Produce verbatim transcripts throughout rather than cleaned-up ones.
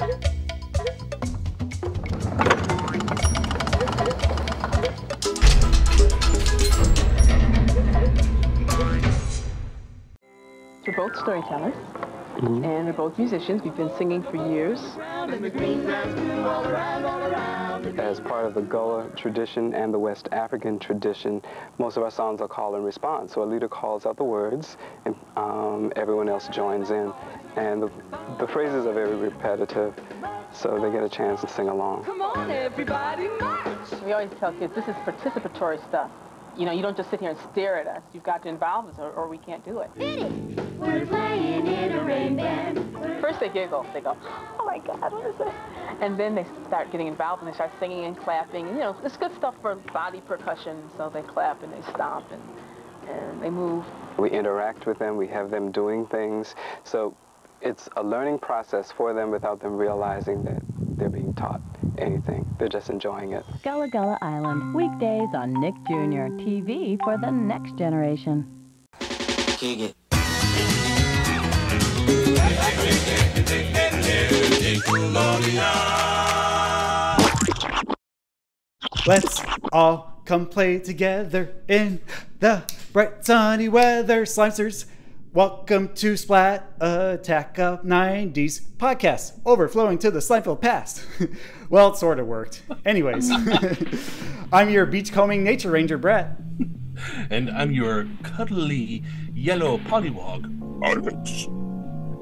We're both storytellers, mm-hmm. and we're both musicians. We've been singing for years. As part of the Gullah tradition and the West African tradition, most of our songs are call and response. So a leader calls out the words, and um, everyone else joins in. And the, the phrases are very repetitive, so they get a chance to sing along. Come on, everybody, march! We always tell kids this is participatory stuff. You know, you don't just sit here and stare at us. You've got to involve us, or, or we can't do it. We're playing in a rain band. First they giggle. They go, oh my God, what is this? And then they start getting involved and they start singing and clapping. You know, it's good stuff for body percussion. So they clap and they stomp and, and they move. We interact with them. We have them doing things. So it's a learning process for them without them realizing that they're being taught anything. They're just enjoying it. Gullah Gullah Island, weekdays on Nick Junior T V for the next generation. Kick it. Let's all come play together in the bright sunny weather, Slimesters. Welcome to Splat Attack Up nineties podcast, overflowing to the Slimeful past. Well, it sort of worked. Anyways, I'm your beachcombing nature ranger, Brett. And I'm your cuddly yellow polywog, Alex.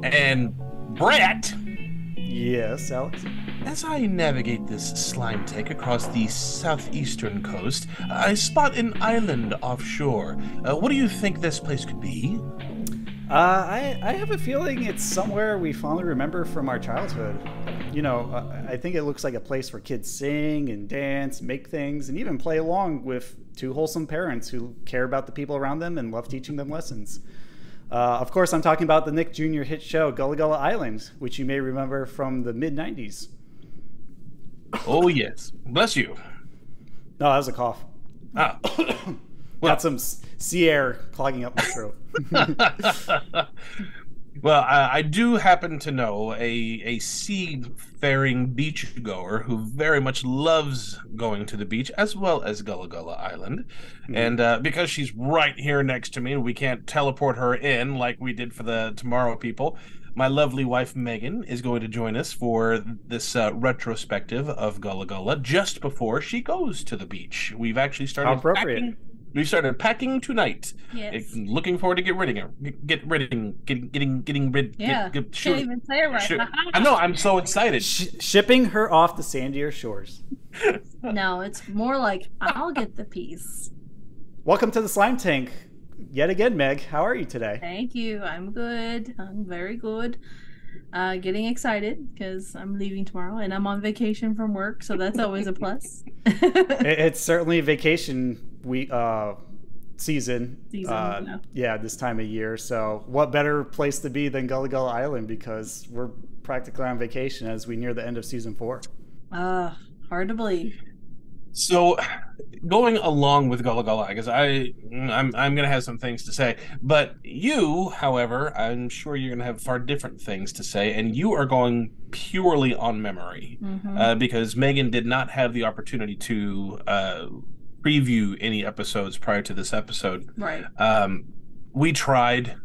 And Brett. Yes, Alex. As I navigate this slime tank across the southeastern coast, I spot an island offshore. Uh, what do you think this place could be? Uh, I, I have a feeling it's somewhere we fondly remember from our childhood. You know, I, I think it looks like a place where kids sing and dance, make things, and even play along with two wholesome parents who care about the people around them and love teaching them lessons. Uh, of course, I'm talking about the Nick Junior hit show, Gullah Gullah Island, which you may remember from the mid nineties. Oh, yes. Bless you. No, that was a cough. Ah. Well, got some sea air clogging up my throat. Well, I, I do happen to know a, a seafaring beachgoer who very much loves going to the beach, as well as Gullah Gullah Island. Mm-hmm. And uh, because she's right here next to me and we can't teleport her in like we did for the Tomorrow People, my lovely wife, Megan, is going to join us for this uh, retrospective of Gullah Gullah just before she goes to the beach. We've actually started How appropriate. Packing. We started packing tonight. Yes. Looking forward to get rid of it. Get rid of getting getting getting rid. Yeah. Get, get, Can't even say it right. Sure. I know. I'm so excited. Sh shipping her off to sandier shores. No, it's more like I'll get the piece. Welcome to the slime tank, yet again, Meg. How are you today? Thank you. I'm good. I'm very good. Uh, getting excited because I'm leaving tomorrow and I'm on vacation from work, so that's always a plus. it, it's certainly vacation. We uh season, season uh, no. yeah, this time of year. So what better place to be than Gullah Gullah Island, because we're practically on vacation as we near the end of season four. Uh hard to believe. So going along with Gullah Gullah, because I I'm I'm gonna have some things to say, but you, however, I'm sure you're gonna have far different things to say, and you are going purely on memory, mm-hmm. uh, because Megan did not have the opportunity to uh preview any episodes prior to this episode. Right. Um, we tried,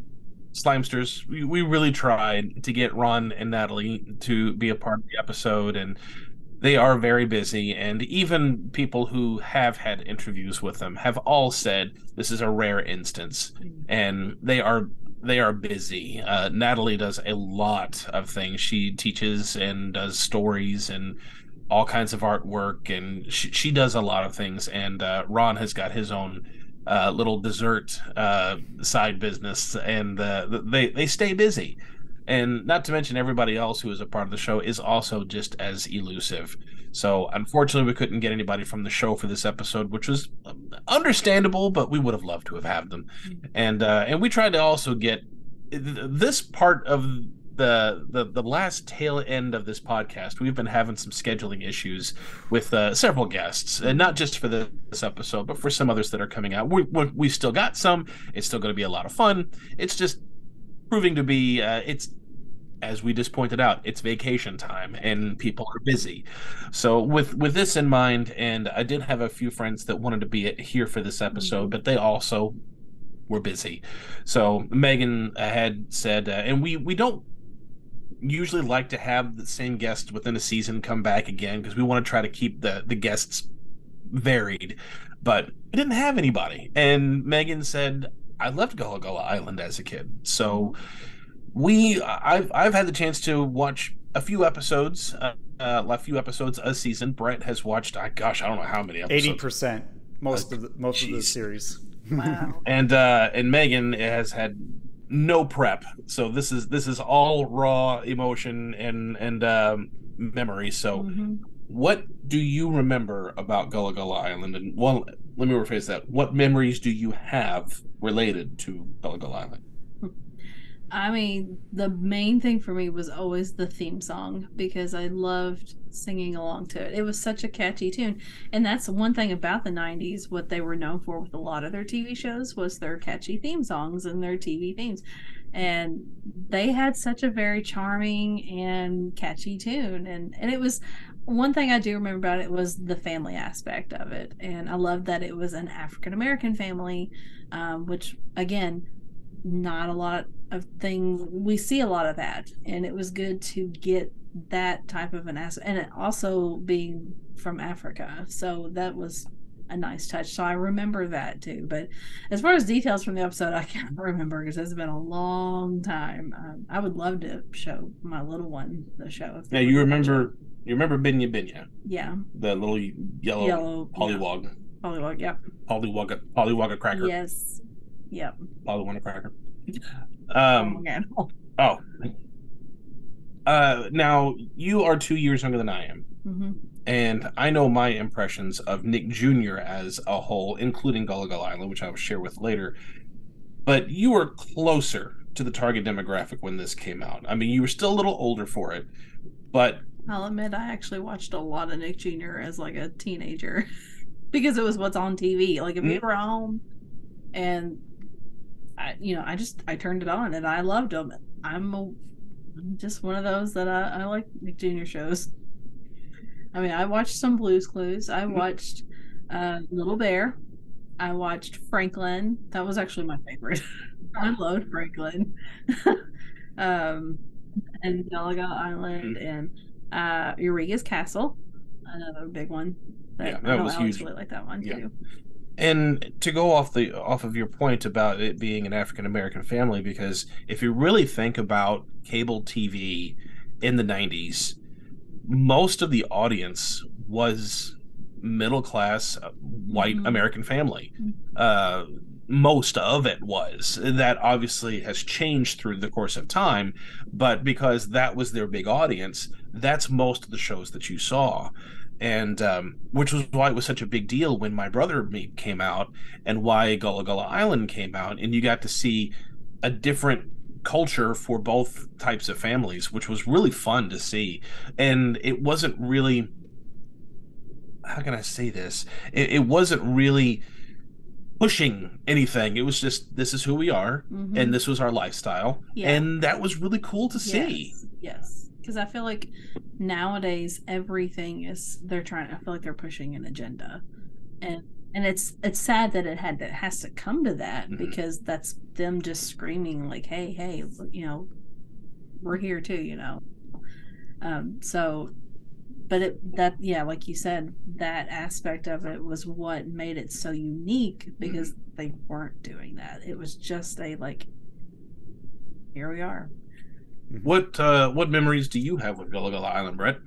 Slimesters, we, we really tried to get Ron and Natalie to be a part of the episode, and they are very busy, and even people who have had interviews with them have all said this is a rare instance, and they are they are busy. Uh, Natalie does a lot of things. She teaches and does stories and all kinds of artwork, and she, she does a lot of things, and uh, Ron has got his own uh, little dessert uh, side business, and uh, they, they stay busy. And not to mention everybody else who is a part of the show is also just as elusive. So unfortunately we couldn't get anybody from the show for this episode, which was understandable, but we would have loved to have had them. And, uh, and we tried to also get this part of The, the the last tail end of this podcast. We've been having some scheduling issues with uh, several guests, and not just for the, this episode, but for some others that are coming out. We, we, we've still got some. It's still going to be a lot of fun. It's just proving to be uh, it's as we just pointed out, it's vacation time and people are busy. So with with this in mind, and I did have a few friends that wanted to be here for this episode, but they also were busy. So Megan had said, uh, and we we don't usually like to have the same guests within a season come back again because we want to try to keep the the guests varied, but we didn't have anybody. And Megan said, I loved Gullah Gullah Island as a kid. So we, I've I've had the chance to watch a few episodes, uh, uh, a few episodes a season. Brett has watched, I gosh, I don't know how many episodes. Eighty percent, most uh, of the, most geez. of the series. Wow. And uh, and Megan has had no prep, so this is this is all raw emotion and and um, memory. So, mm-hmm. What do you remember about Gullah Gullah Island? And well, let me rephrase that. What memories do you have related to Gullah Gullah Island? I mean, the main thing for me was always the theme song, because I loved singing along to it. It was such a catchy tune. And that's one thing about the nineties, what they were known for with a lot of their T V shows was their catchy theme songs and their T V themes. And they had such a very charming and catchy tune. And, and it was, one thing I do remember about it was the family aspect of it. And I loved that it was an African-American family, um, which, again, not a lot of things we see a lot of that, and it was good to get that type of an aspect, and it also being from Africa, so that was a nice touch. So I remember that too, but as far as details from the episode, I can't remember because it's been a long time. um, I would love to show my little one the show if yeah you remember you remember Binyah Binyah, yeah, the little yellow, yellow pollywog, yeah. pollywog yeah pollywog pollywog cracker, yes, yep, pollywog cracker. Um, oh, oh. Uh, now you are two years younger than I am, mm-hmm. and I know my impressions of Nick Junior as a whole, including Gullah Gullah Island, which I will share with later. But you were closer to the target demographic when this came out. I mean, you were still a little older for it, but I'll admit I actually watched a lot of Nick Junior as like a teenager because it was what's on T V. Like if mm-hmm. we were home and. I, you know, I just, I turned it on and I loved them. I'm, a, I'm just one of those that I, I like Nick Junior shows. I mean, I watched some Blue's Clues. I watched uh, Little Bear. I watched Franklin. That was actually my favorite. I loved Franklin. um, and Gullah Gullah Island and uh, Eureka's Castle. Another big one. That, yeah, that I was huge. I really like that one yeah. too. And to go off the off of your point about it being an African-American family, because if you really think about cable T V in the nineties, most of the audience was middle-class white mm-hmm. American family. Uh, most of it was. That obviously has changed through the course of time, but because that was their big audience, that's most of the shows that you saw. And um, which was why it was such a big deal when My Brother and Me came out and why Gullah Gullah Island came out. And you got to see a different culture for both types of families, which was really fun to see. And it wasn't really, how can I say this? It, it wasn't really pushing anything. It was just, this is who we are mm-hmm. and this was our lifestyle. Yeah. And that was really cool to see. Yes, yes. Because I feel like nowadays everything is they're trying. I feel like they're pushing an agenda, and and it's it's sad that it had that has to come to that mm-hmm. because that's them just screaming like, hey, hey, you know, we're here too, you know. Um. So, but it that yeah, like you said, that aspect of it was what made it so unique because mm-hmm. they weren't doing that. It was just a like, here we are. What uh, what memories do you have with Gullah Gullah Island, Brett?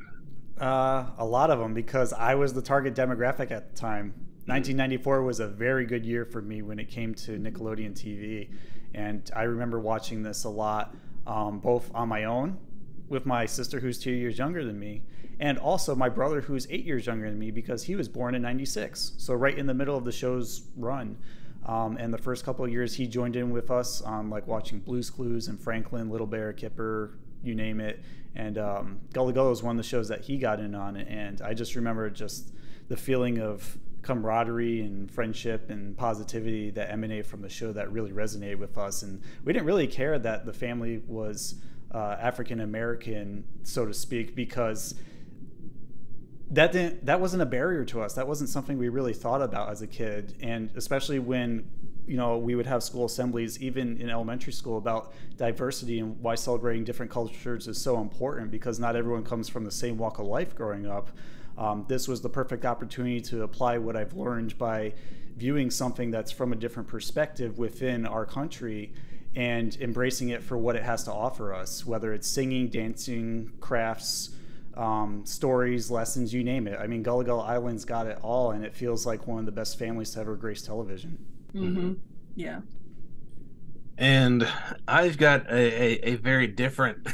Uh, a lot of them, because I was the target demographic at the time. nineteen ninety-four was a very good year for me when it came to Nickelodeon T V, and I remember watching this a lot, um, both on my own, with my sister who's two years younger than me, and also my brother who's eight years younger than me because he was born in ninety-six, so right in the middle of the show's run. Um, and the first couple of years he joined in with us on like watching Blue's Clues and Franklin, Little Bear, Kipper, you name it. And um, Gullah Gullah was one of the shows that he got in on. And I just remember just the feeling of camaraderie and friendship and positivity that emanated from the show that really resonated with us. And we didn't really care that the family was uh, African American, so to speak, because that didn't, that wasn't a barrier to us. That wasn't something we really thought about as a kid. And especially when, you know, we would have school assemblies, even in elementary school, about diversity and why celebrating different cultures is so important, because not everyone comes from the same walk of life growing up. Um, this was the perfect opportunity to apply what I've learned by viewing something that's from a different perspective within our country and embracing it for what it has to offer us, whether it's singing, dancing, crafts, um, stories, lessons, you name it. I mean, Gullah Gullah Island's got it all, and it feels like one of the best families to ever grace television. Mm-hmm. Yeah. And I've got a, a, a very different...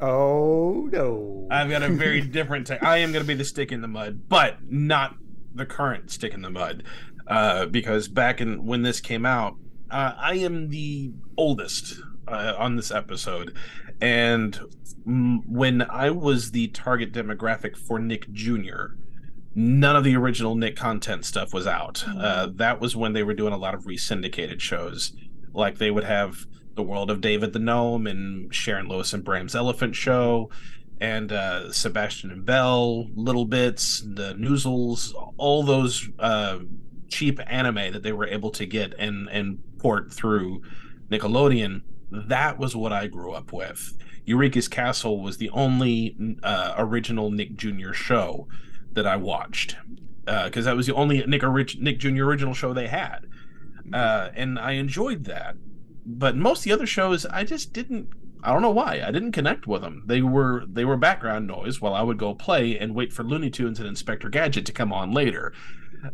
Oh, no. I've got a very different... I am going to be the stick in the mud, but not the current stick in the mud. Uh, because back in when this came out, uh, I am the oldest uh, on this episode. And when I was the target demographic for Nick Junior, none of the original Nick content stuff was out. Uh, that was when they were doing a lot of re-syndicated shows. Like they would have The World of David the Gnome and Sharon Lois and Bram's Elephant Show and uh, Sebastian and Belle, Little Bits, The Noozles, all those uh, cheap anime that they were able to get and, and port through Nickelodeon. That was what I grew up with. Eureka's Castle was the only uh, original Nick Junior show that I watched, because uh, that was the only Nick, Nick Junior original show they had, uh, and I enjoyed that. But most of the other shows, I just didn't. I don't know why. I didn't connect with them. They were they were background noise while I would go play and wait for Looney Tunes and Inspector Gadget to come on later.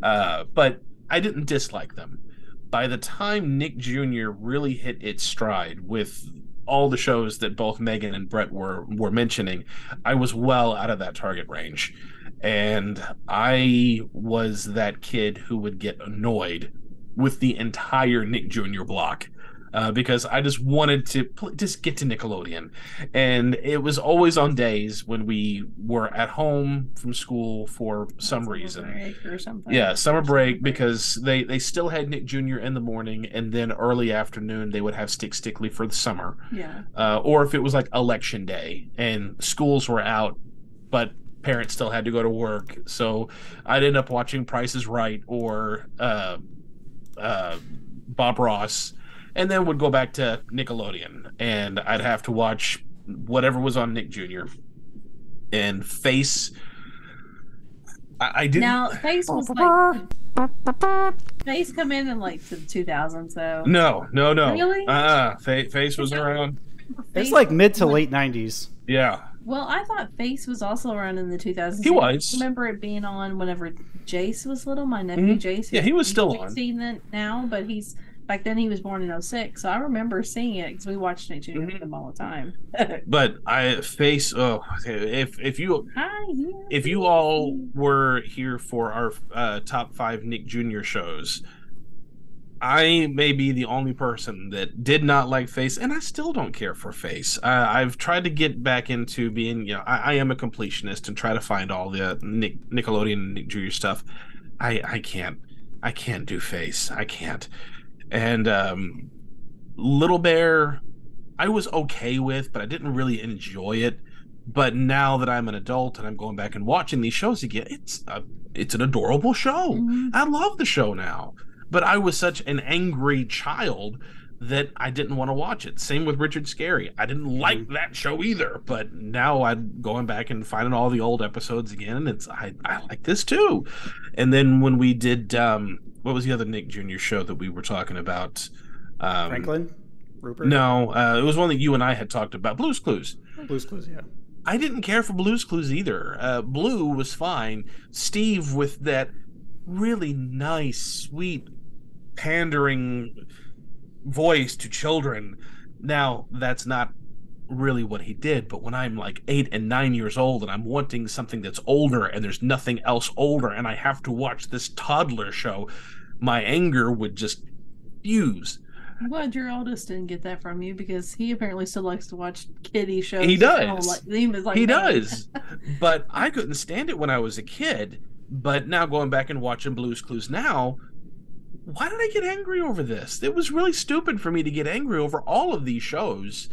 Uh, but I didn't dislike them. By the time Nick Junior really hit its stride with all the shows that both Megan and Brett were were mentioning, I was well out of that target range. And I was that kid who would get annoyed with the entire Nick Junior block uh, because I just wanted to pl just get to Nickelodeon. And it was always on days when we were at home from school for some summer reason. Break or something. Yeah, summer break, because they, they still had Nick Junior in the morning, and then early afternoon they would have Stick Stickly for the summer. Yeah. Uh, or if it was like election day and schools were out, but parents still had to go to work, so I'd end up watching Price is Right or uh, uh, Bob Ross, and then would go back to Nickelodeon, and I'd have to watch whatever was on Nick Junior and Face. I, I didn't. Now Face was like Face come in in like the two thousands though. No, no, no. Really? Uh, -uh. Face was around. It's like mid to late nineties. Yeah. Well, I thought Face was also around in the two thousands. He was. I remember it being on whenever Jace was little, my nephew mm-hmm. Jace. Yeah, he was still on. I've seen that now, but he's back then he was born in oh six, so I remember seeing it because we watched Nick Junior with mm-hmm. him all the time. But I Face, oh, if if you Hi, yeah. if you all were here for our uh, top five Nick Junior shows, I may be the only person that did not like Face, and I still don't care for Face. Uh, I've tried to get back into being, you know, I, I am a completionist and try to find all the Nick, Nickelodeon and Nick Junior stuff. I, I can't. I can't do Face. I can't. And um, Little Bear, I was okay with, but I didn't really enjoy it. But now that I'm an adult and I'm going back and watching these shows again, it's, a, it's an adorable show. Mm-hmm. I love the show now. But I was such an angry child that I didn't want to watch it. Same with Richard Scarry. I didn't like that show either. But now I'm going back and finding all the old episodes again, and it's I, I like this too. And then when we did, um, what was the other Nick Junior show that we were talking about? Um, Franklin? Rupert? No, uh, it was one that you and I had talked about. Blue's Clues. Blue's Clues, yeah. I didn't care for Blue's Clues either. Uh, Blue was fine. Steve with that really nice, sweet, pandering voice to children. Now, that's not really what he did, but when I'm like eight and nine years old and I'm wanting something that's older and there's nothing else older and I have to watch this toddler show, my anger would just fuse. I'm glad your oldest didn't get that from you, because he apparently still likes to watch kiddie shows. He does. Like, he like he does. But I couldn't stand it when I was a kid, but now going back and watching Blue's Clues now, why did I get angry over this? It was really stupid for me to get angry over all of these shows.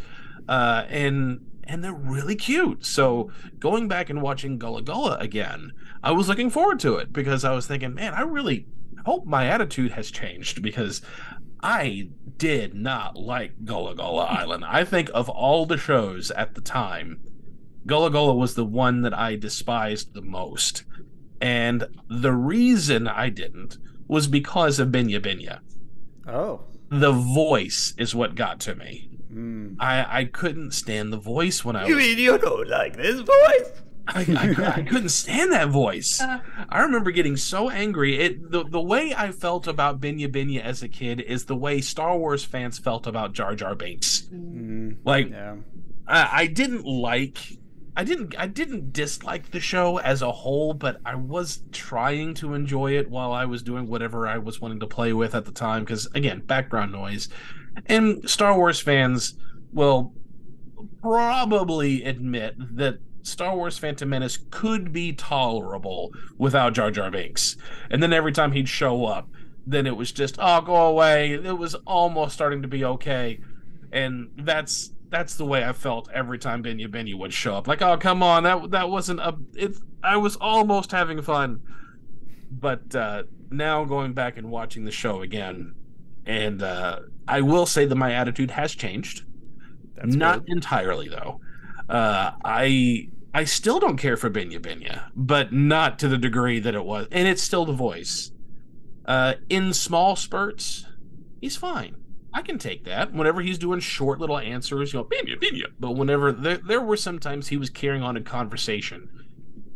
uh, and and they're really cute. So going back and watching Gullah Gullah again, I was looking forward to it because I was thinking, man, I really hope my attitude has changed because I did not like Gullah Gullah Island. I think of all the shows at the time, Gullah Gullah was the one that I despised the most. And the reason I didn't was because of Binyah Binyah. Oh. The voice is what got to me. Mm. I, I couldn't stand the voice when I was... You mean you don't like this voice? I, I, I couldn't stand that voice. Uh, I remember getting so angry. It the, the way I felt about Binyah Binyah as a kid is the way Star Wars fans felt about Jar Jar Binks. Mm, like, yeah. I, I didn't like... I didn't I didn't dislike the show as a whole, but I was trying to enjoy it while I was doing whatever I was wanting to play with at the time, because, again, background noise. And Star Wars fans will probably admit that Star Wars Phantom Menace could be tolerable without Jar Jar Binks. And then every time he'd show up, then it was just, oh, go away. It was almost starting to be okay. And that's... That's the way I felt every time Binyah Binyah would show up. Like, oh, come on, that that wasn't a... It's, I was almost having fun. But uh, now going back and watching the show again, and uh, I will say that my attitude has changed. That's Not good. entirely, though. Uh, I I still don't care for Binyah Binyah, but not to the degree that it was. And it's still the voice. Uh, in small spurts, he's fine. I can take that. Whenever he's doing short little answers, you know, Binyah Binyah. But whenever there, there were some times he was carrying on a conversation,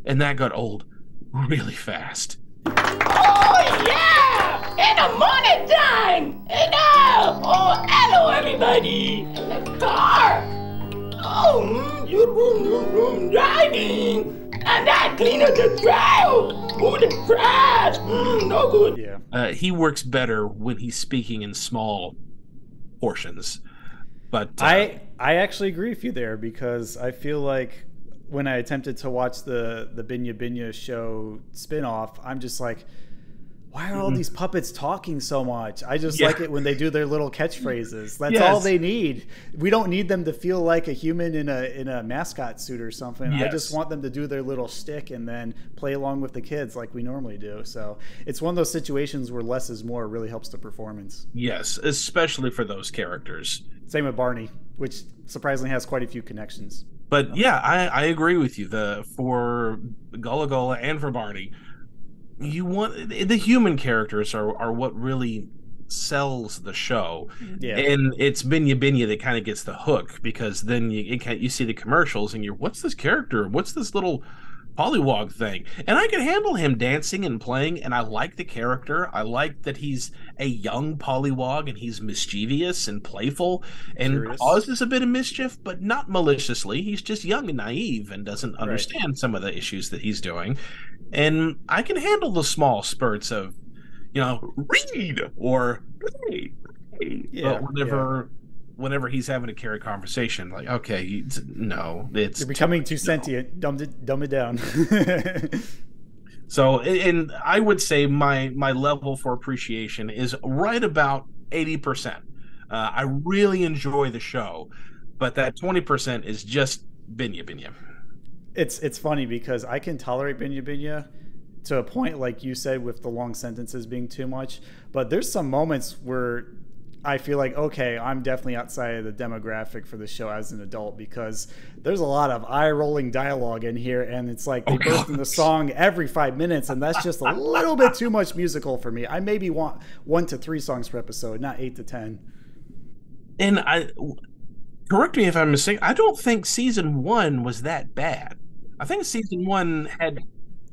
and that got old really fast. Oh yeah! In the morning time, and now, oh hello everybody, the car. Oh, you're driving, and I clean up the trail. Oh, the trash. Mm, no good. Yeah. Uh, he works better when he's speaking in small portions, but uh, I I actually agree with you there, because I feel like when I attempted to watch the the Binyah Binyah show spinoff, I'm just like, why are mm-hmm. all these puppets talking so much? I just yeah. like it when they do their little catchphrases. That's yes. all they need. We don't need them to feel like a human in a in a mascot suit or something. Yes. I just want them to do their little shtick and then play along with the kids like we normally do. So it's one of those situations where less is more really helps the performance. Yes, especially for those characters. Same with Barney, which surprisingly has quite a few connections. But yeah, I, I agree with you. The for Gullah Gullah and for Barney, you want the human characters are are what really sells the show. Yeah. And it's Binyah Binyah that kind of gets the hook, because then you it can, you see the commercials and you're, what's this character? What's this little pollywog thing? And I can handle him dancing and playing, and I like the character. I like that he's a young pollywog and he's mischievous and playful and Curious. causes a bit of mischief, but not maliciously. He's just young and naive and doesn't understand right. some of the issues that he's doing. And I can handle the small spurts of, you know, read or read, read. Yeah, but whenever yeah. whenever he's having to carry conversation, like, okay, it's, no, it's you're becoming too, too sentient. No. Dumb it, dumb it down. So, and I would say my my level for appreciation is right about eighty percent. Uh, I really enjoy the show, but that twenty percent is just Binyah Binyah. It's it's funny because I can tolerate Binyah Binyah to a point, like you said, with the long sentences being too much. But there's some moments where I feel like, okay, I'm definitely outside of the demographic for the show as an adult, because there's a lot of eye-rolling dialogue in here, and it's like they oh, burst into song every five minutes, and that's just a little bit too much musical for me. I maybe want one to three songs per episode, not eight to ten. And I correct me if I'm mistaken, I don't think season one was that bad. I think season one had...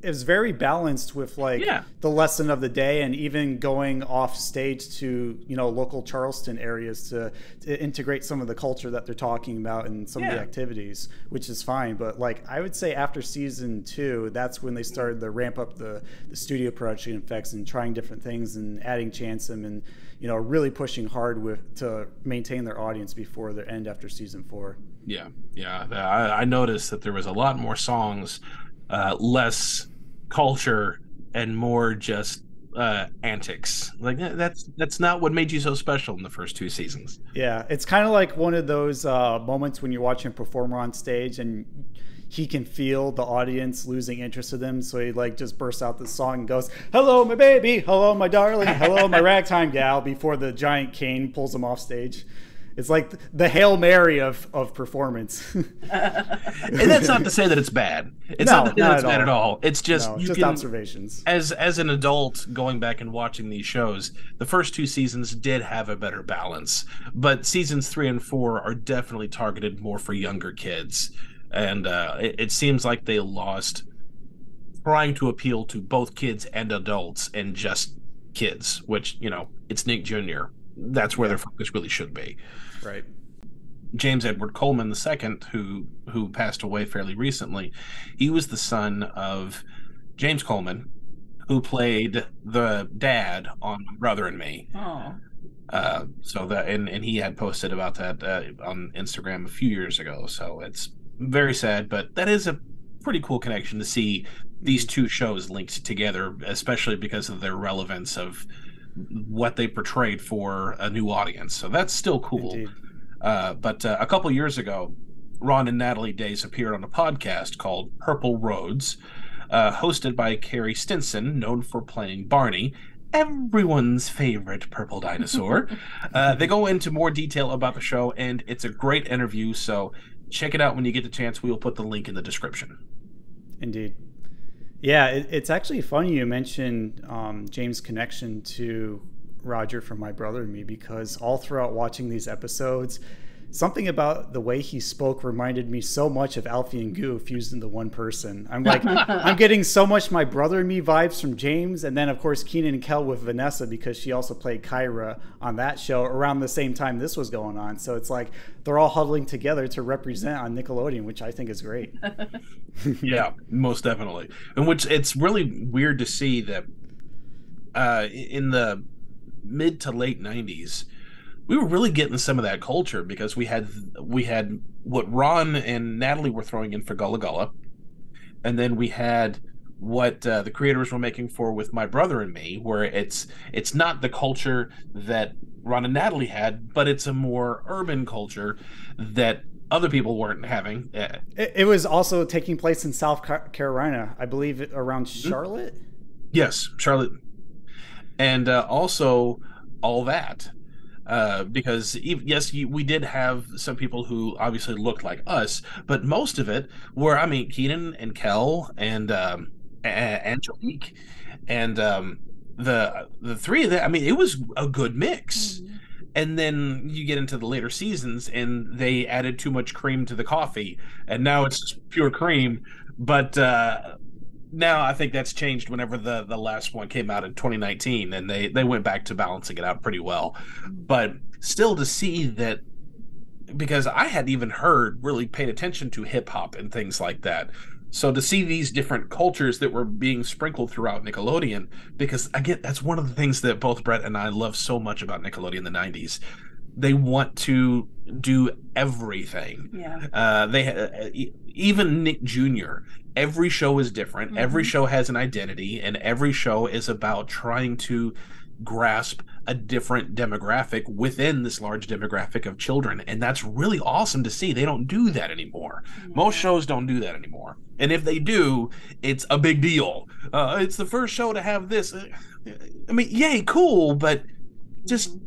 It was very balanced with, like, yeah. the lesson of the day, and even going off stage to, you know, local Charleston areas to, to integrate some of the culture that they're talking about and some yeah. of the activities, which is fine. But, like, I would say after season two, that's when they started to ramp up the, the studio production effects and trying different things and adding Chansom and, you know, really pushing hard with to maintain their audience before their end after season four. Yeah, yeah. I, I noticed that there was a lot more songs, uh, less culture, and more just uh, antics. Like that's that's not what made you so special in the first two seasons. Yeah, it's kind of like one of those uh, moments when you watch him perform on stage and he can feel the audience losing interest in them, so he like just bursts out the song and goes, "Hello, my baby. Hello, my darling. Hello, my ragtime gal." Before the giant cane pulls him off stage. It's like the Hail Mary of, of performance. And that's not to say that it's bad. It's no, not, that not it's at bad all. at all. It's just, no, you just can, observations. As, as an adult going back and watching these shows, the first two seasons did have a better balance. But seasons three and four are definitely targeted more for younger kids. And uh, it, it seems like they lost trying to appeal to both kids and adults and just kids, which, you know, it's Nick Junior That's where yeah. their focus really should be. Right. James Edward Coleman the second, who who passed away fairly recently, he was the son of James Coleman, who played the dad on My Brother and Me. Oh. Uh, so that and and he had posted about that uh, on Instagram a few years ago. So it's very sad, but that is a pretty cool connection to see these two shows linked together, especially because of their relevance of what they portrayed for a new audience. So that's still cool. Uh, but uh, a couple years ago, Ron and Natalie Daise appeared on a podcast called Purple Roads, uh, hosted by Carrie Stinson, known for playing Barney, everyone's favorite purple dinosaur. uh, they go into more detail about the show, and it's a great interview. So check it out when you get the chance. We'll put the link in the description. Indeed. Yeah, it, it's actually funny you mentioned um, James' connection to Roger from My Brother and Me, because all throughout watching these episodes, something about the way he spoke reminded me so much of Alfie and Goo fused into one person. I'm like, I'm getting so much My Brother and Me vibes from James. And then, of course, Kenan and Kel with Vanessa, because she also played Kyra on that show around the same time this was going on. So it's like they're all huddling together to represent on Nickelodeon, which I think is great. Yeah, most definitely. And which it's really weird to see that uh, in the mid to late nineties, we were really getting some of that culture, because we had we had what Ron and Natalie were throwing in for Gullah Gullah, and then we had what uh, the creators were making for with My Brother and Me, where it's it's not the culture that Ron and Natalie had, but it's a more urban culture that other people weren't having. It, it was also taking place in South Carolina, I believe, around Charlotte. Yes, Charlotte, and uh, also all that. Uh, because yes, we did have some people who obviously looked like us, but most of it were, I mean, Kenan and Kel and um, Angelique, and um, the the three of them. I mean, it was a good mix. Mm-hmm. And then you get into the later seasons, and they added too much cream to the coffee, and now it's just pure cream. But uh, now I think that's changed whenever the, the last one came out in twenty nineteen, and they, they went back to balancing it out pretty well. But still to see that, because I hadn't even heard, really paid attention to hip-hop and things like that. So to see these different cultures that were being sprinkled throughout Nickelodeon, because, again, that's one of the things that both Brett and I love so much about Nickelodeon in the nineties. They want to do everything. Yeah. Uh, they uh, even Nick Junior Every show is different. Mm-hmm. Every show has an identity, and every show is about trying to grasp a different demographic within this large demographic of children, and that's really awesome to see. They don't do that anymore. Yeah. Most shows don't do that anymore, and if they do, it's a big deal. Uh, it's the first show to have this. I mean, yay, cool, but just. Mm-hmm.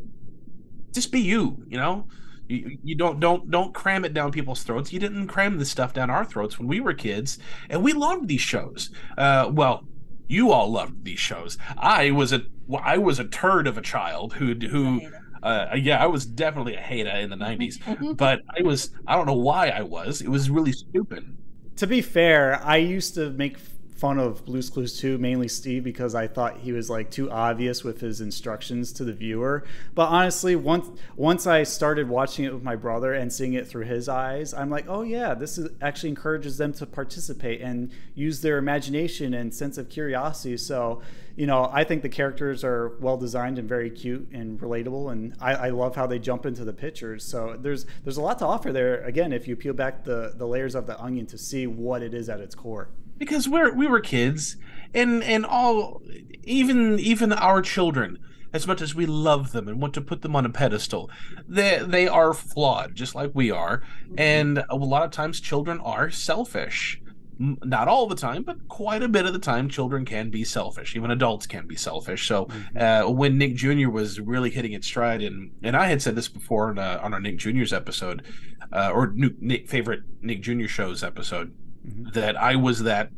Just be you, you know. You, you don't don't don't cram it down people's throats. You didn't cram this stuff down our throats when we were kids, and we loved these shows. Uh, well, you all loved these shows. I was a well, I was a turd of a child who who, uh, yeah, I was definitely a hater in the nineties. But I was I don't know why I was. It was really stupid. To be fair, I used to make fun of Blue's Clues two, mainly Steve, because I thought he was like too obvious with his instructions to the viewer. But honestly, once once I started watching it with my brother and seeing it through his eyes, I'm like, oh yeah, this is actually encourages them to participate and use their imagination and sense of curiosity. So, you know, I think the characters are well designed and very cute and relatable, and I, I love how they jump into the pictures. So there's there's a lot to offer there, again, if you peel back the the layers of the onion to see what it is at its core. because we're we were kids, and and all even even our children, as much as we love them and want to put them on a pedestal, they they are flawed just like we are, and a lot of times children are selfish. Not all the time, but quite a bit of the time, children can be selfish. Even adults can be selfish. So uh, when Nick Junior was really hitting its stride, and and I had said this before on, a, on our Nick Junior's episode, uh, or Nick favorite Nick Junior shows episode, mm-hmm. that I was that.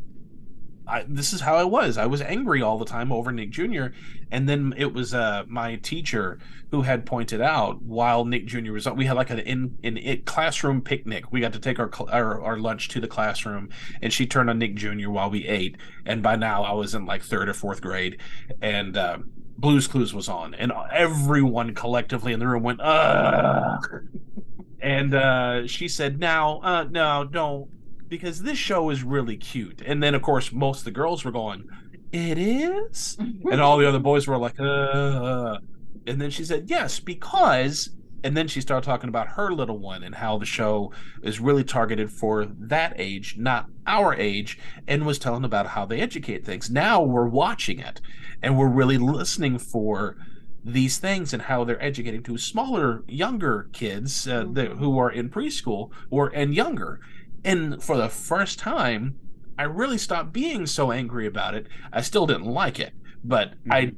I, this is how I was. I was angry all the time over Nick Junior And then it was uh, my teacher who had pointed out, while Nick Junior was, we had like an in, in it classroom picnic. We got to take our, our our lunch to the classroom, and she turned on Nick Junior while we ate. And by now I was in like third or fourth grade, and uh, Blue's Clues was on, and everyone collectively in the room went, ugh. And uh, she said, now, uh, no, don't. Because this show is really cute. And then, of course, most of the girls were going, it is? And all the other boys were like, uh. And then she said, yes, because... And then she started talking about her little one and how the show is really targeted for that age, not our age, and was telling about how they educate things. Now we're watching it, and we're really listening for these things and how they're educating to smaller, younger kids uh, that, who are in preschool or and younger. And for the first time, I really stopped being so angry about it. I still didn't like it, but mm-hmm. I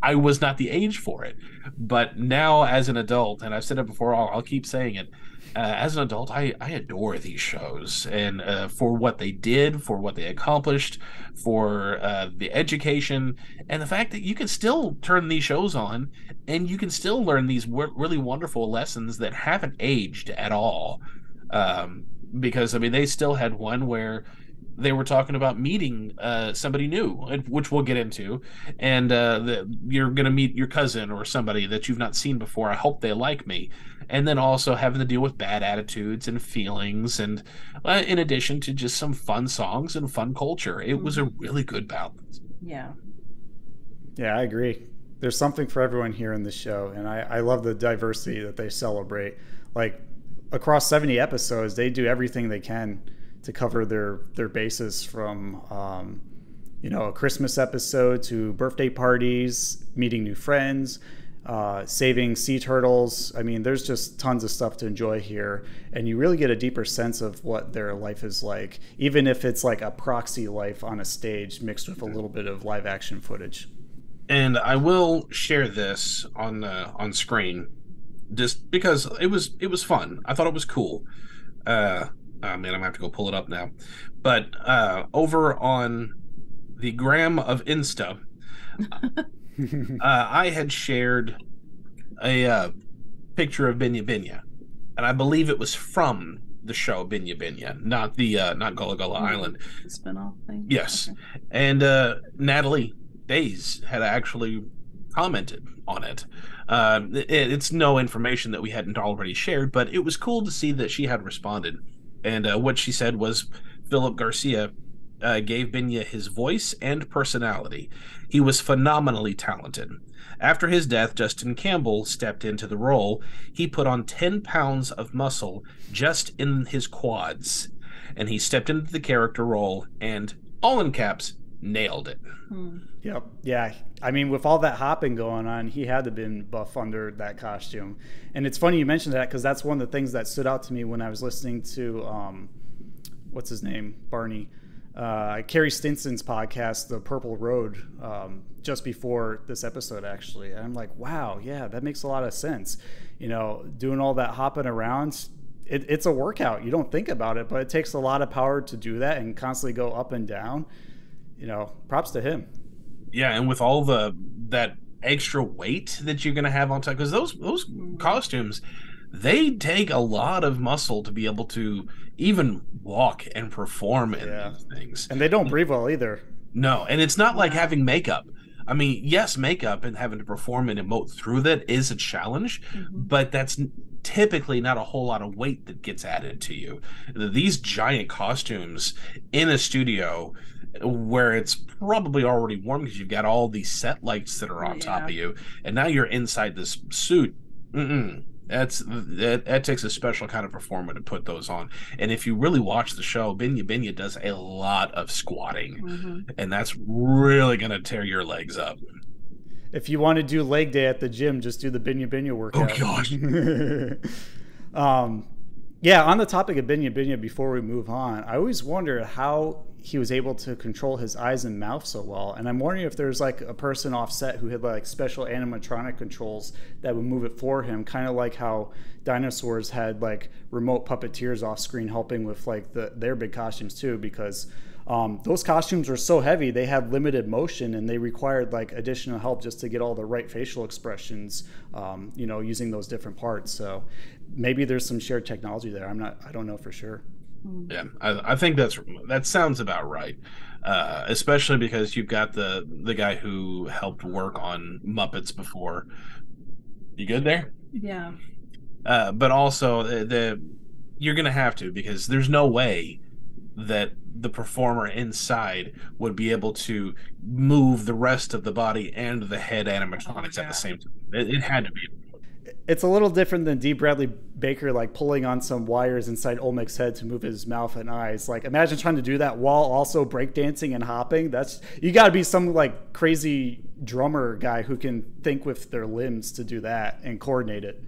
I was not the age for it. But now as an adult, and I've said it before, I'll, I'll keep saying it, uh, as an adult, I, I adore these shows. And uh, for what they did, for what they accomplished, for uh, the education, and the fact that you can still turn these shows on and you can still learn these w- really wonderful lessons that haven't aged at all. Um Because, I mean, they still had one where they were talking about meeting uh, somebody new, which we'll get into. And uh, the, you're going to meet your cousin or somebody that you've not seen before. I hope they like me. And then also having to deal with bad attitudes and feelings. And uh, in addition to just some fun songs and fun culture, it mm-hmm. was a really good balance. Yeah. Yeah, I agree. There's something for everyone here in the show. And I, I love the diversity that they celebrate. Like, across seventy episodes, they do everything they can to cover their their bases, from um, you know, a Christmas episode to birthday parties, meeting new friends, uh, saving sea turtles. I mean, there's just tons of stuff to enjoy here, and you really get a deeper sense of what their life is like, even if it's like a proxy life on a stage mixed with a little bit of live action footage. And I will share this on the on screen. Just because it was it was fun. I thought it was cool. Uh, oh man, I'm gonna have to go pull it up now. But uh, over on the gram of Insta, uh, I had shared a uh, picture of Binyah Binyah, and I believe it was from the show Binyah Binyah, not the uh, not Gullah Gullah mm-hmm. Island. The spin-off thing. Yes, okay. And uh, Natalie Daise had actually commented on it. Uh, it. It's no information that we hadn't already shared, but it was cool to see that she had responded. And uh, what she said was, Philip Garcia uh, gave Binyah his voice and personality. He was phenomenally talented. After his death, Justin Campbell stepped into the role. He put on ten pounds of muscle just in his quads, and he stepped into the character role and, all in caps, nailed it. Hmm. Yep. Yeah. I mean, with all that hopping going on, he had to have been buff under that costume. And it's funny you mentioned that, because that's one of the things that stood out to me when I was listening to, um, what's his name? Barney. Uh, Carrie Stinson's podcast, The Purple Road, um, just before this episode, actually. And I'm like, wow, yeah, that makes a lot of sense. You know, doing all that hopping around, it, it's a workout. You don't think about it, but it takes a lot of power to do that and constantly go up and down. You know, props to him. Yeah, and with all the that extra weight that you're going to have on top, because those those costumes, they take a lot of muscle to be able to even walk and perform in yeah. these things. And they don't breathe well either. No, and it's not like having makeup. I mean, yes, makeup and having to perform and emote through that is a challenge, mm-hmm. but that's typically not a whole lot of weight that gets added to you. These giant costumes in a studio where it's probably already warm because you've got all these set lights that are on yeah. top of you, and now you're inside this suit. Mm-mm. That's that, that takes a special kind of performer to put those on. And if you really watch the show, Binyah Binyah does a lot of squatting, mm-hmm. and that's really going to tear your legs up. If you want to do leg day at the gym, just do the Binyah Binyah workout. Oh, gosh. um, yeah, on the topic of Binyah Binyah, before we move on, I always wonder how he was able to control his eyes and mouth so well. And I'm wondering if there's like a person offset who had like special animatronic controls that would move it for him, kind of like how dinosaurs had like remote puppeteers off screen helping with like the, their big costumes too, because um, those costumes were so heavy, they had limited motion and they required like additional help just to get all the right facial expressions, um, you know, using those different parts. So maybe there's some shared technology there. I'm not, I don't know for sure. Yeah, I, I think that's that sounds about right, uh, especially because you've got the the guy who helped work on Muppets before. You good there? Yeah. Uh, but also, the, the you're going to have to, because there's no way that the performer inside would be able to move the rest of the body and the head animatronics oh, yeah. at the same time. It, it had to be. It's a little different than D. Bradley Baker like pulling on some wires inside Olmec's head to move his mouth and eyes. Like, imagine trying to do that while also breakdancing and hopping. That's, you got to be some like crazy drummer guy who can think with their limbs to do that and coordinate it.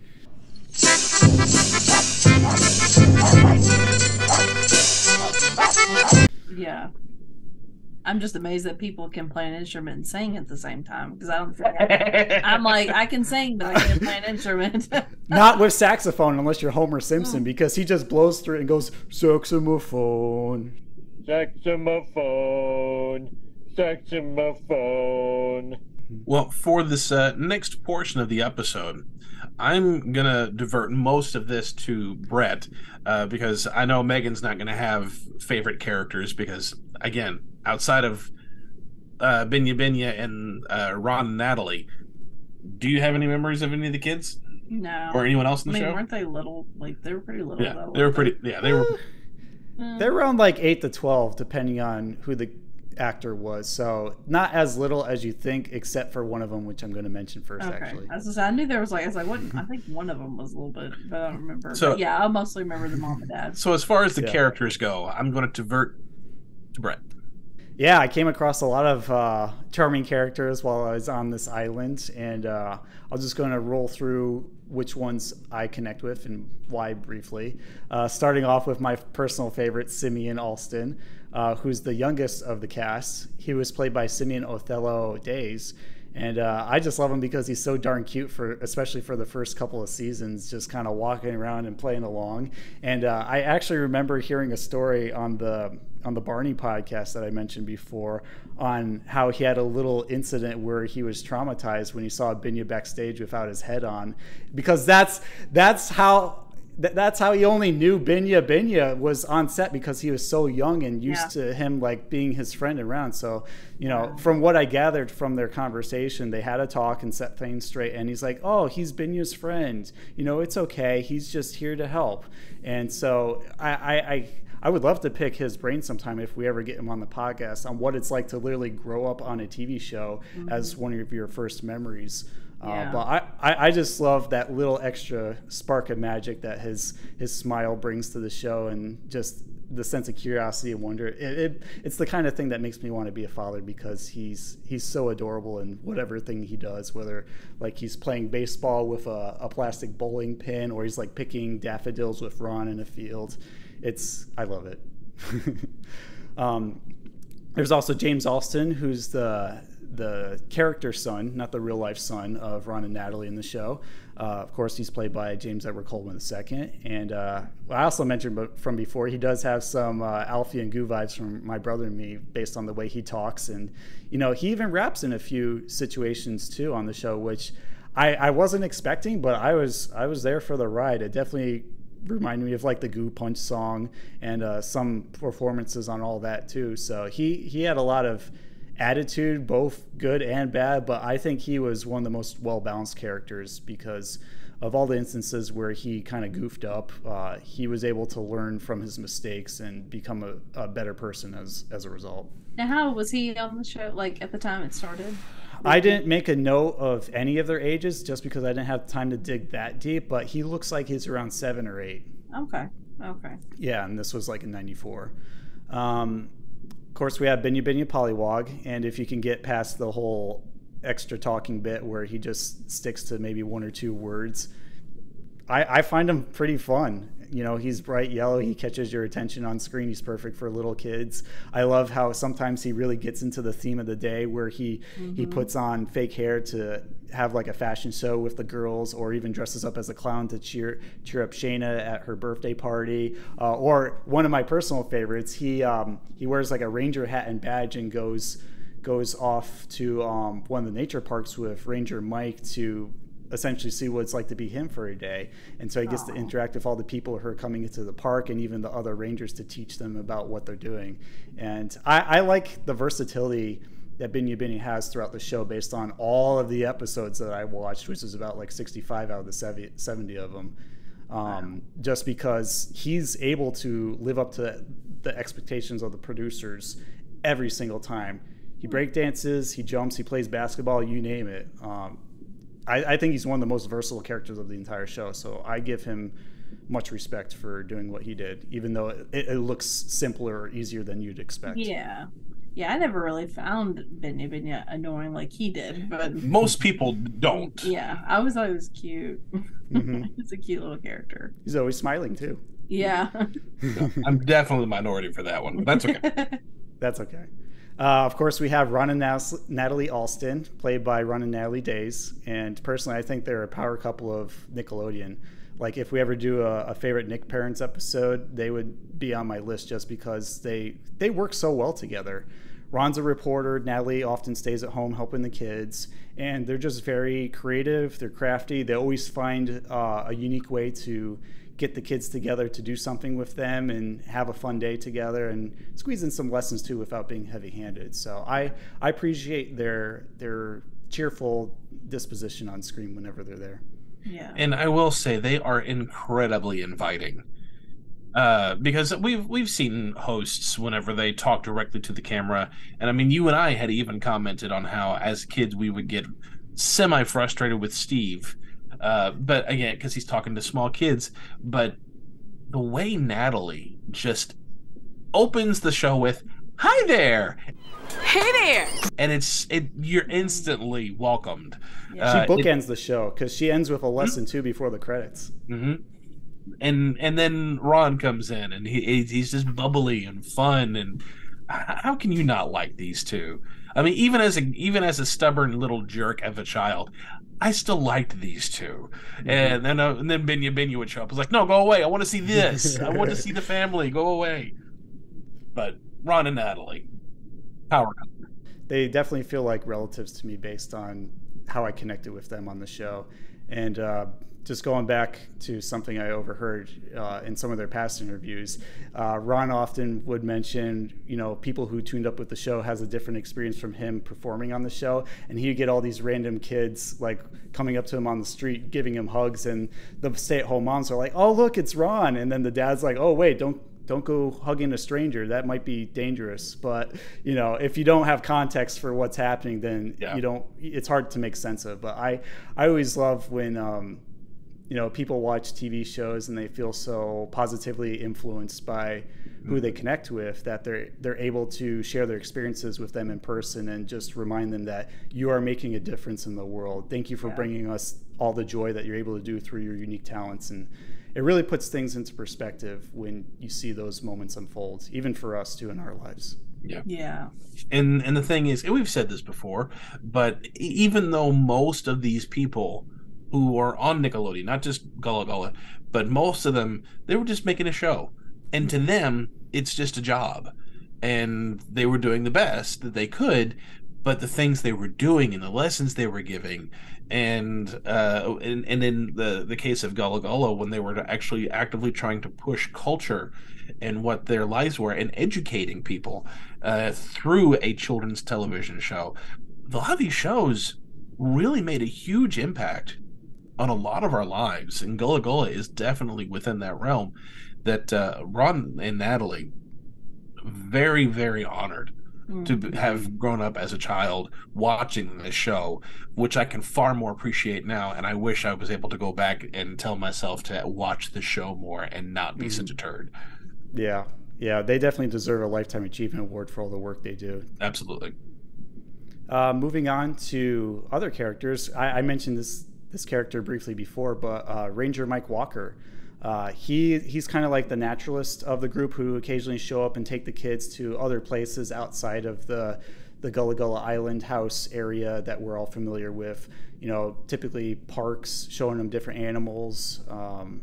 Yeah. I'm just amazed that people can play an instrument and sing at the same time, because I don't. I, I'm like, I can sing, but I can't play an instrument. Not with saxophone, unless you're Homer Simpson, mm. because he just blows through it and goes saxophone, saxophone, saxophone. Well, for this uh, next portion of the episode, I'm going to divert most of this to Brett, uh, because I know Megan's not going to have favorite characters, because, again, outside of uh, Binyah Binyah and uh, Ron and Natalie, do you have any memories of any of the kids? No. Or anyone else in the I mean, show? Weren't they little? Like, they were pretty little. Yeah, though, they were pretty, yeah, they were. They're around like eight to twelve, depending on who the actor was, so not as little as you think, except for one of them, which I'm going to mention first. Okay. Actually, I, was, I knew there was like I was like what I think one of them was a little bit, but I don't remember. So but yeah, I mostly remember the mom and dad. So as far as the yeah. characters go, I'm going to divert to Brett. Yeah, I came across a lot of uh, charming characters while I was on this island, and uh, I'm just going to roll through which ones I connect with and why briefly. Uh, starting off with my personal favorite, Simeon Alston, uh, who's the youngest of the cast. He was played by Simeon Othello Daise, and uh, I just love him because he's so darn cute, for especially for the first couple of seasons, just kind of walking around and playing along. And uh, I actually remember hearing a story on the on the Barney podcast that I mentioned before, on how he had a little incident where he was traumatized when he saw Binyah backstage without his head on, because that's that's how th that's how he only knew Binyah Binyah was on set, because he was so young and used yeah. to him like being his friend around. So, you know, yeah. from what I gathered from their conversation, they had a talk and set things straight, and he's like, oh, he's Binyah's friend, you know, it's okay, he's just here to help. And so I I, I I would love to pick his brain sometime if we ever get him on the podcast, on what it's like to literally grow up on a T V show mm-hmm. as one of your first memories. Yeah. Uh, but I, I, I just love that little extra spark of magic that his his smile brings to the show, and just the sense of curiosity and wonder. It, it, it's the kind of thing that makes me want to be a father, because he's he's so adorable in whatever thing he does, whether like he's playing baseball with a, a plastic bowling pin, or he's like picking daffodils with Ron in a field. It's, I love it. um, there's also James Alston, who's the the character son, not the real life son, of Ron and Natalie in the show. Uh, of course, he's played by James Edward Coleman the second. And uh, I also mentioned from before, he does have some uh, Alfie and Goo vibes from My Brother and Me, based on the way he talks. And, you know, he even raps in a few situations too on the show, which I, I wasn't expecting, but I was I was there for the ride. It definitely reminded me of like the Goo Punch song, and uh, some performances on all that too. So he he had a lot of attitude, both good and bad, but I think he was one of the most well-balanced characters, because of all the instances where he kind of goofed up, uh, he was able to learn from his mistakes and become a, a better person as as a result. Now, how was he on the show, like, at the time it started? I didn't make a note of any of their ages just because I didn't have time to dig that deep, but he looks like he's around seven or eight. Okay, okay. Yeah, and this was like in ninety-four. Um, of course, we have Binyah Binyah Pollywog, and if you can get past the whole extra talking bit where he just sticks to maybe one or two words, I, I find him pretty fun. You know, he's bright yellow. He catches your attention on screen. He's perfect for little kids. I love how sometimes he really gets into the theme of the day where he, mm-hmm. he puts on fake hair to have like a fashion show with the girls, or even dresses up as a clown to cheer cheer up Shayna at her birthday party. Uh, or one of my personal favorites, he um, he wears like a ranger hat and badge and goes goes off to um, one of the nature parks with Ranger Mike to essentially see what it's like to be him for a day. And so he gets Aww. to interact with all the people who are coming into the park and even the other rangers to teach them about what they're doing. And I, I like the versatility that Binyah Binyah has throughout the show based on all of the episodes that I watched, which is about like sixty-five out of the seventy of them. Um, wow. Just because he's able to live up to the expectations of the producers every single time. He breakdances, he jumps, he plays basketball, you name it. Um, I, I think he's one of the most versatile characters of the entire show, so I give him much respect for doing what he did, even though it, it looks simpler or easier than you'd expect. Yeah. Yeah, I never really found Binyah Binyah annoying like he did, but... Most people don't. Yeah, I always thought he was cute. Mm-hmm. He's a cute little character. He's always smiling, too. Yeah. I'm definitely the minority for that one, but that's okay. That's okay. Uh, of course, we have Ron and Nas Natalie Alston, played by Ron and Natalie Daise. And personally, I think they're a power couple of Nickelodeon. Like, if we ever do a, a favorite Nick Parents episode, they would be on my list just because they, they work so well together. Ron's a reporter. Natalie often stays at home helping the kids. And they're just very creative. They're crafty. They always find uh, a unique way to get the kids together to do something with them and have a fun day together and squeeze in some lessons too without being heavy-handed. So I, I appreciate their their cheerful disposition on screen whenever they're there. Yeah. And I will say they are incredibly inviting. Uh, because we've we've seen hosts whenever they talk directly to the camera. And I mean, you and I had even commented on how as kids we would get semi-frustrated with Steve. Uh, but again, because he's talking to small kids, but the way Natalie just opens the show with "Hi there, hey there," and it's it you're instantly welcomed. Yeah. She uh, bookends it, the show because she ends with a lesson mm-hmm. too before the credits. Mm-hmm. And and then Ron comes in and he he's just bubbly and fun, and how can you not like these two? I mean, even as a even as a stubborn little jerk of a child, I still liked these two. Mm-hmm. And then uh, and then Binyah Binyah would show up. I was like, no, go away. I want to see this. I want to see the family. Go away. But Ron and Natalie, power couple. They definitely feel like relatives to me based on how I connected with them on the show. And uh, just going back to something I overheard uh, in some of their past interviews, uh, Ron often would mention, you know, people who tuned up with the show has a different experience from him performing on the show. And he'd get all these random kids like coming up to him on the street, giving him hugs, and the stay-at-home moms are like, oh, look, it's Ron. And then the dad's like, oh, wait, don't don't go hugging a stranger. That might be dangerous. But, you know, if you don't have context for what's happening, then yeah. you don't, it's hard to make sense of. But I, I always love when, um, you know, people watch T V shows and they feel so positively influenced by who they connect with that they're they're able to share their experiences with them in person and just remind them that you are making a difference in the world. Thank you for yeah. bringing us all the joy that you're able to do through your unique talents. And it really puts things into perspective when you see those moments unfold, even for us too in our lives. Yeah. Yeah. And and the thing is, and we've said this before, but even though most of these people who are on Nickelodeon, not just Gullah Gullah, but most of them, they were just making a show. And to them, it's just a job. And they were doing the best that they could, but the things they were doing and the lessons they were giving, and uh, and, and in the, the case of Gullah Gullah, when they were actually actively trying to push culture and what their lives were and educating people uh, through a children's television show, a lot of these shows really made a huge impact on a lot of our lives, and Gullah Gullah is definitely within that realm, that uh, Ron and Natalie, very, very honored mm-hmm. to have grown up as a child watching this show, which I can far more appreciate now, and I wish I was able to go back and tell myself to watch the show more and not be mm-hmm. such a turd. Yeah, yeah, they definitely deserve a Lifetime Achievement Award for all the work they do. Absolutely. Uh, moving on to other characters, I, I mentioned this this character briefly before, but uh, Ranger Mike Walker, uh, he he's kind of like the naturalist of the group who occasionally show up and take the kids to other places outside of the the Gullah Gullah Island house area that we're all familiar with. You know, typically parks, showing them different animals. Um,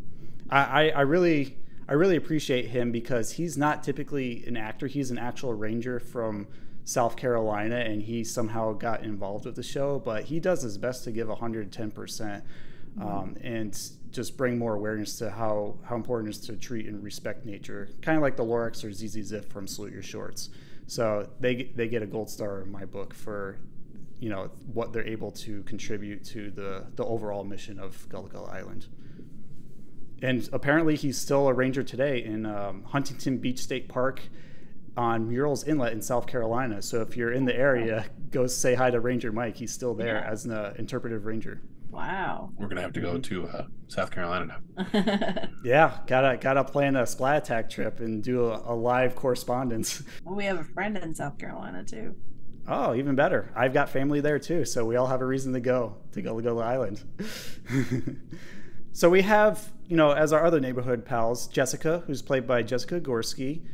I, I I really I really appreciate him because he's not typically an actor; he's an actual ranger from South Carolina, and he somehow got involved with the show, but he does his best to give one hundred ten percent um, and just bring more awareness to how, how important it is to treat and respect nature, kind of like the Lorax or Z Z Zip from Salute Your Shorts. So they, they get a gold star in my book for, you know, what they're able to contribute to the, the overall mission of Gullah Gullah Island. And apparently he's still a ranger today in um, Huntington Beach State Park on Murals Inlet in South Carolina. So if you're in the area, go say hi to Ranger Mike. He's still there yeah. as an uh, interpretive ranger. Wow. We're going to have to go to uh, South Carolina now. yeah, gotta gotta plan a Splat Attack trip and do a, a live correspondence. Well, we have a friend in South Carolina too. Oh, even better. I've got family there too, so we all have a reason to go to Gullah Gullah Island. So we have, you know, as our other neighborhood pals, Jessica, who's played by Jessica Gorski.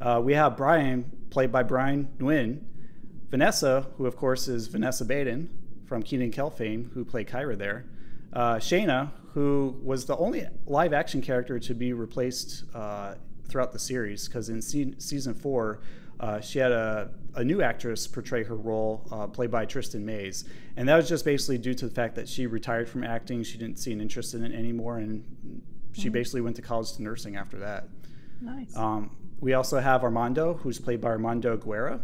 Uh, we have Brian, played by Brian Nguyen. Vanessa, who of course is Vanessa Baden from Kenan and Kel fame, who played Kyra there. Uh, Shayna, who was the only live action character to be replaced uh, throughout the series, because in se season four, uh, she had a, a new actress portray her role, uh, played by Tristan Mays. And that was just basically due to the fact that she retired from acting. She didn't see an interest in it anymore, and she mm. basically went to college to nursing after that. Nice. Um, We also have Armando, who's played by Armando Guerra.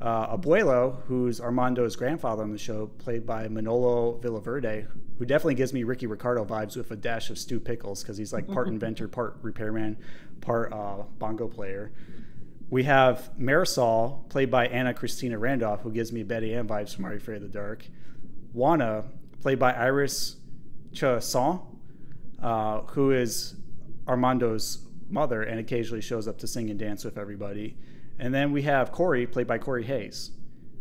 Uh, Abuelo, who's Armando's grandfather on the show, played by Manolo Villaverde, who definitely gives me Ricky Ricardo vibes with a dash of Stu Pickles, because he's like part inventor, part repairman, part uh, bongo player. We have Marisol, played by Anna Christina Randolph, who gives me Betty Ann vibes from Are You Afraid of the Dark. Juana, played by Iris Chasson, uh, who is Armando's mother and occasionally shows up to sing and dance with everybody. And then we have Corey, played by Corey Hayes.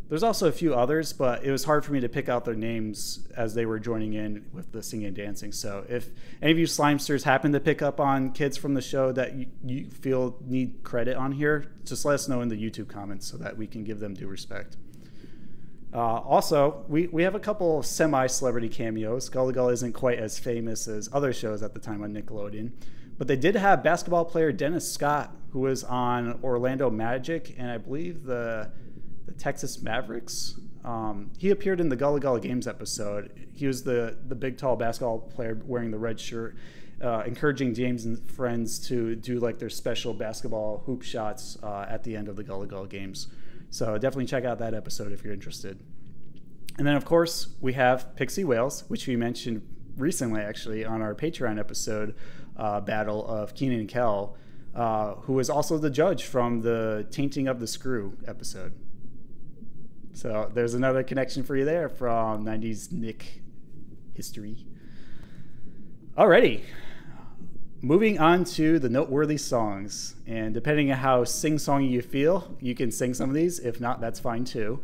There's also a few others, but it was hard for me to pick out their names as they were joining in with the singing and dancing. So if any of you slimesters happen to pick up on kids from the show that you, you feel need credit on here, just let us know in the YouTube comments so that we can give them due respect. Uh, also, we, we have a couple semi-celebrity cameos. Gullah Gullah isn't quite as famous as other shows at the time on Nickelodeon, but they did have basketball player Dennis Scott, who was on Orlando Magic and I believe the, the Texas Mavericks. Um, he appeared in the Gullah Gullah Games episode. He was the, the big, tall basketball player wearing the red shirt, uh, encouraging James and friends to do like their special basketball hoop shots uh, at the end of the Gullah Gullah Games. So definitely check out that episode if you're interested. And then, of course, we have Pixie Wales, which we mentioned recently, actually, on our Patreon episode, Uh, battle of Kenan and Kel, uh, who was also the judge from the Tainting of the Screw episode. So there's another connection for you there from nineties Nick history. Alrighty, moving on to the noteworthy songs, and depending on how sing-songy you feel, you can sing some of these. If not, that's fine too.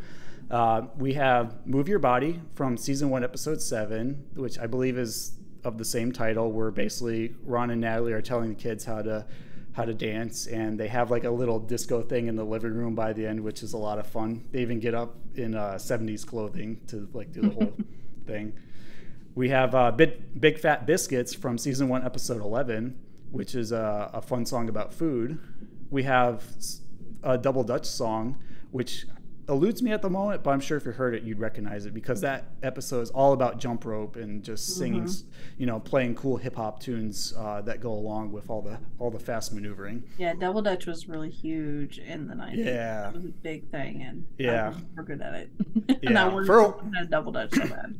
Uh, we have Move Your Body from season one, episode seven, which I believe is of the same title, where basically Ron and Natalie are telling the kids how to how to dance, and they have like a little disco thing in the living room by the end, which is a lot of fun. They even get up in uh, seventies clothing to like do the whole thing. We have uh, Big, Big Fat Biscuits from season one, episode eleven, which is a, a fun song about food. We have a Double Dutch song, which eludes me at the moment, but I'm sure if you heard it, you'd recognize it, because that episode is all about jump rope and just singing, mm-hmm. you know, playing cool hip hop tunes uh, that go along with all the all the fast maneuvering. Yeah, Double Dutch was really huge in the nineties. Yeah, it was a big thing, and yeah, I was super good at it. Yeah, and I wanted to do Double Dutch so bad.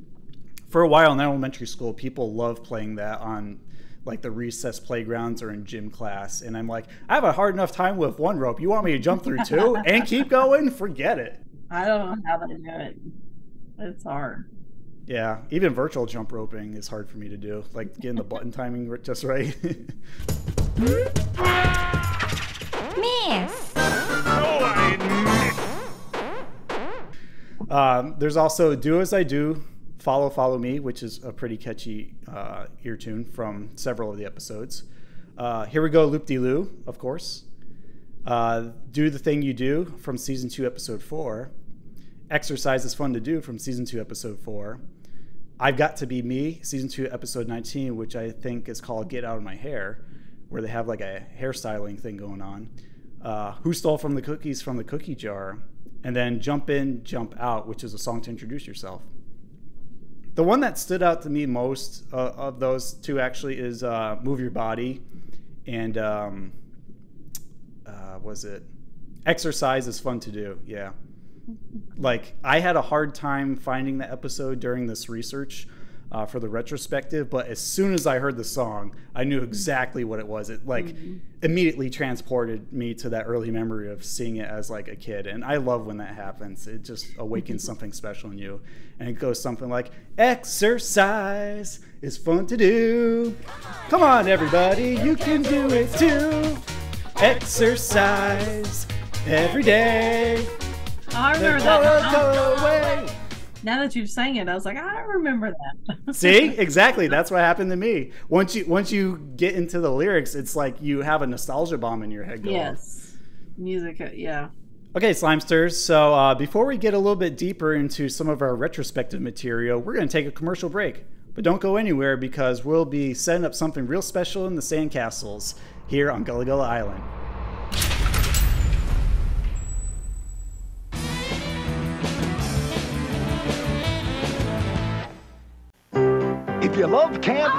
for a while in elementary school, people love playing that on like the recess playgrounds or in gym class. And I'm like, I have a hard enough time with one rope. You want me to jump through two and keep going? Forget it. I don't know how they do it. It's hard. Yeah, even virtual jump roping is hard for me to do. Like getting the button timing just right. Miss. Oh, I miss. Um, there's also Do As I Do, Follow, Follow Me, which is a pretty catchy uh, ear tune from several of the episodes. Uh, Here We Go, Loop-De-Loo, of course. Uh, Do the Thing You Do from Season two, Episode four. Exercise is Fun to Do from Season two, Episode four. I've Got to Be Me, Season two, Episode nineteen, which I think is called Get Out of My Hair, where they have like a hairstyling thing going on. Uh, Who Stole from the Cookies from the Cookie Jar? And then Jump In, Jump Out, which is a song to introduce yourself. The one that stood out to me most uh, of those two actually is uh, Move Your Body and um, uh, was it Exercise is Fun to Do. Yeah. Like I had a hard time finding the episode during this research uh, for the retrospective, but as soon as I heard the song, I knew exactly what it was. It like mm-hmm. immediately transported me to that early memory of seeing it as like a kid. And I love when that happens. It just awakens something special in you. And it goes something like, exercise is fun to do. Come on, everybody, you can do it too. Exercise every day. I remember that. Go away. Now that you've sang it, I was like, I don't remember that. See, exactly. That's what happened to me. Once you once you get into the lyrics, it's like you have a nostalgia bomb in your head going. Yes, music. Yeah. Okay, Slimesters. So uh, before we get a little bit deeper into some of our retrospective material, we're going to take a commercial break. But don't go anywhere because we'll be setting up something real special in the sandcastles here on Gullah Gullah Island. If you love camp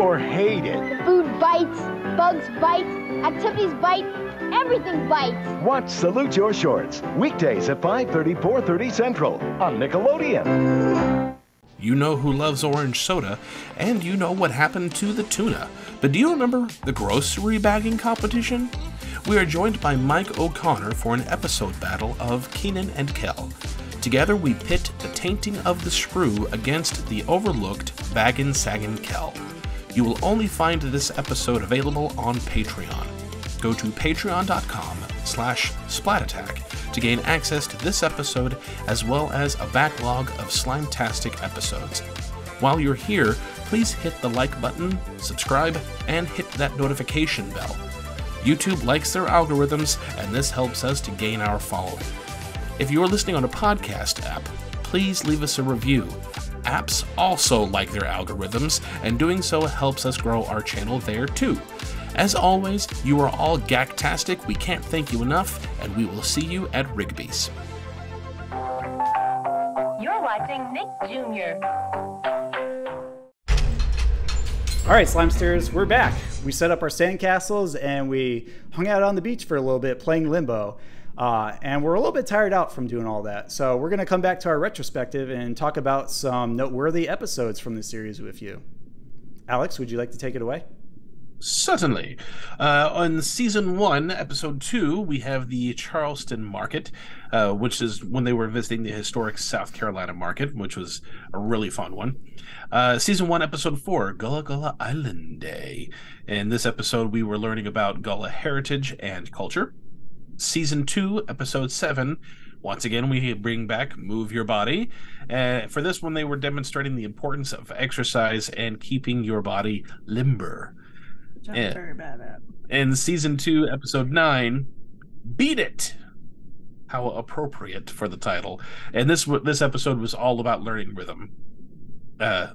or hate it, food bites, bugs bite, activities bite, everything bites. Watch Salute Your Shorts weekdays at five thirty, four thirty Central on Nickelodeon. You know who loves orange soda, and you know what happened to the tuna. But do you remember the grocery bagging competition? We are joined by Mike O'Connor for an episode battle of Kenan and Kel. Together we pit the tainting of the screw against the overlooked Baggin' Saggin' Kel. You will only find this episode available on Patreon. Go to patreon.com slash splatattack to gain access to this episode as well as a backlog of Slimetastic episodes. While you're here, please hit the like button, subscribe, and hit that notification bell. YouTube likes their algorithms, and this helps us to gain our following. If you are listening on a podcast app, please leave us a review. Apps also like their algorithms, and doing so helps us grow our channel there too. As always, you are all gag-tastic. We can't thank you enough, and we will see you at Rigby's. You're watching Nick Junior All right, Slimesters, we're back. We set up our sandcastles, and we hung out on the beach for a little bit playing Limbo. Uh, and we're a little bit tired out from doing all that. So we're going to come back to our retrospective and talk about some noteworthy episodes from the series with you. Alex, would you like to take it away? Certainly. Uh, on season one, episode two, we have the Charleston Market, uh, which is when they were visiting the historic South Carolina market, which was a really fun one. Uh, season one, episode four, Gullah Gullah Island Day. In this episode, we were learning about Gullah heritage and culture. Season two, episode seven, once again, we bring back Move Your Body. Uh, for this one, they were demonstrating the importance of exercise and keeping your body limber. Which I'm and, very bad at. And season two, episode nine, Beat It. How appropriate for the title. And this this episode was all about learning rhythm. Uh,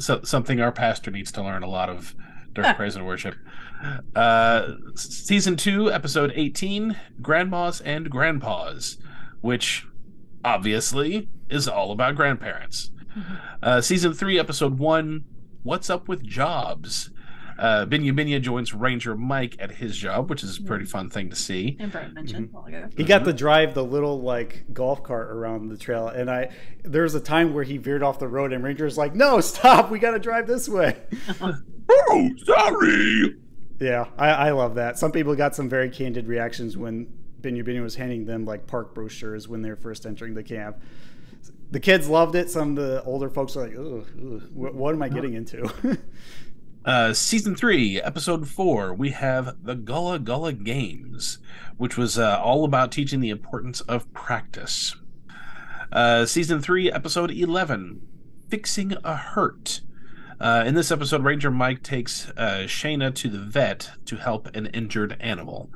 so, something our pastor needs to learn a lot of during praise and worship. Uh, season two, episode eighteen, Grandmas and Grandpas, which obviously is all about grandparents. Mm-hmm. Uh, season three, episode one, What's Up with Jobs? Uh, Binyah Binyah joins Ranger Mike at his job, which is a pretty fun thing to see. And Brian mentioned mm-hmm. ago. He got to drive the little like golf cart around the trail, and I there was a time where he veered off the road, and Ranger's like, "No, stop! We got to drive this way." Oh, sorry. Yeah, I, I love that. Some people got some very candid reactions when Binyah Binyah was handing them like park brochures when they're first entering the camp. The kids loved it. Some of the older folks are like, "Ooh, ooh, what, what am I getting into?" uh, season three, episode four, we have the Gullah Gullah Games, which was uh, all about teaching the importance of practice. Uh, season three, episode eleven, Fixing a Hurt. Uh, in this episode, Ranger Mike takes uh, Shayna to the vet to help an injured animal.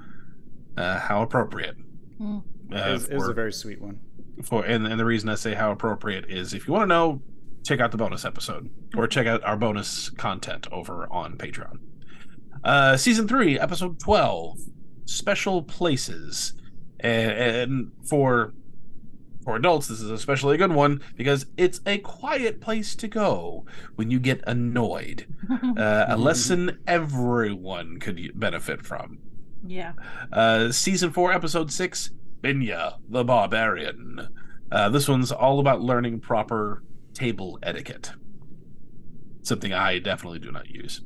Uh, how appropriate. Mm. Uh, it, was, it was a very sweet one. For and, and the reason I say how appropriate is if you want to know, check out the bonus episode or check out our bonus content over on Patreon. Uh, season three, episode twelve, Special Places. And, and for... For adults, this is especially a good one because it's a quiet place to go when you get annoyed. Uh, a lesson everyone could benefit from. Yeah. Uh, season four, episode six, Binyah the Barbarian. Uh, this one's all about learning proper table etiquette. Something I definitely do not use.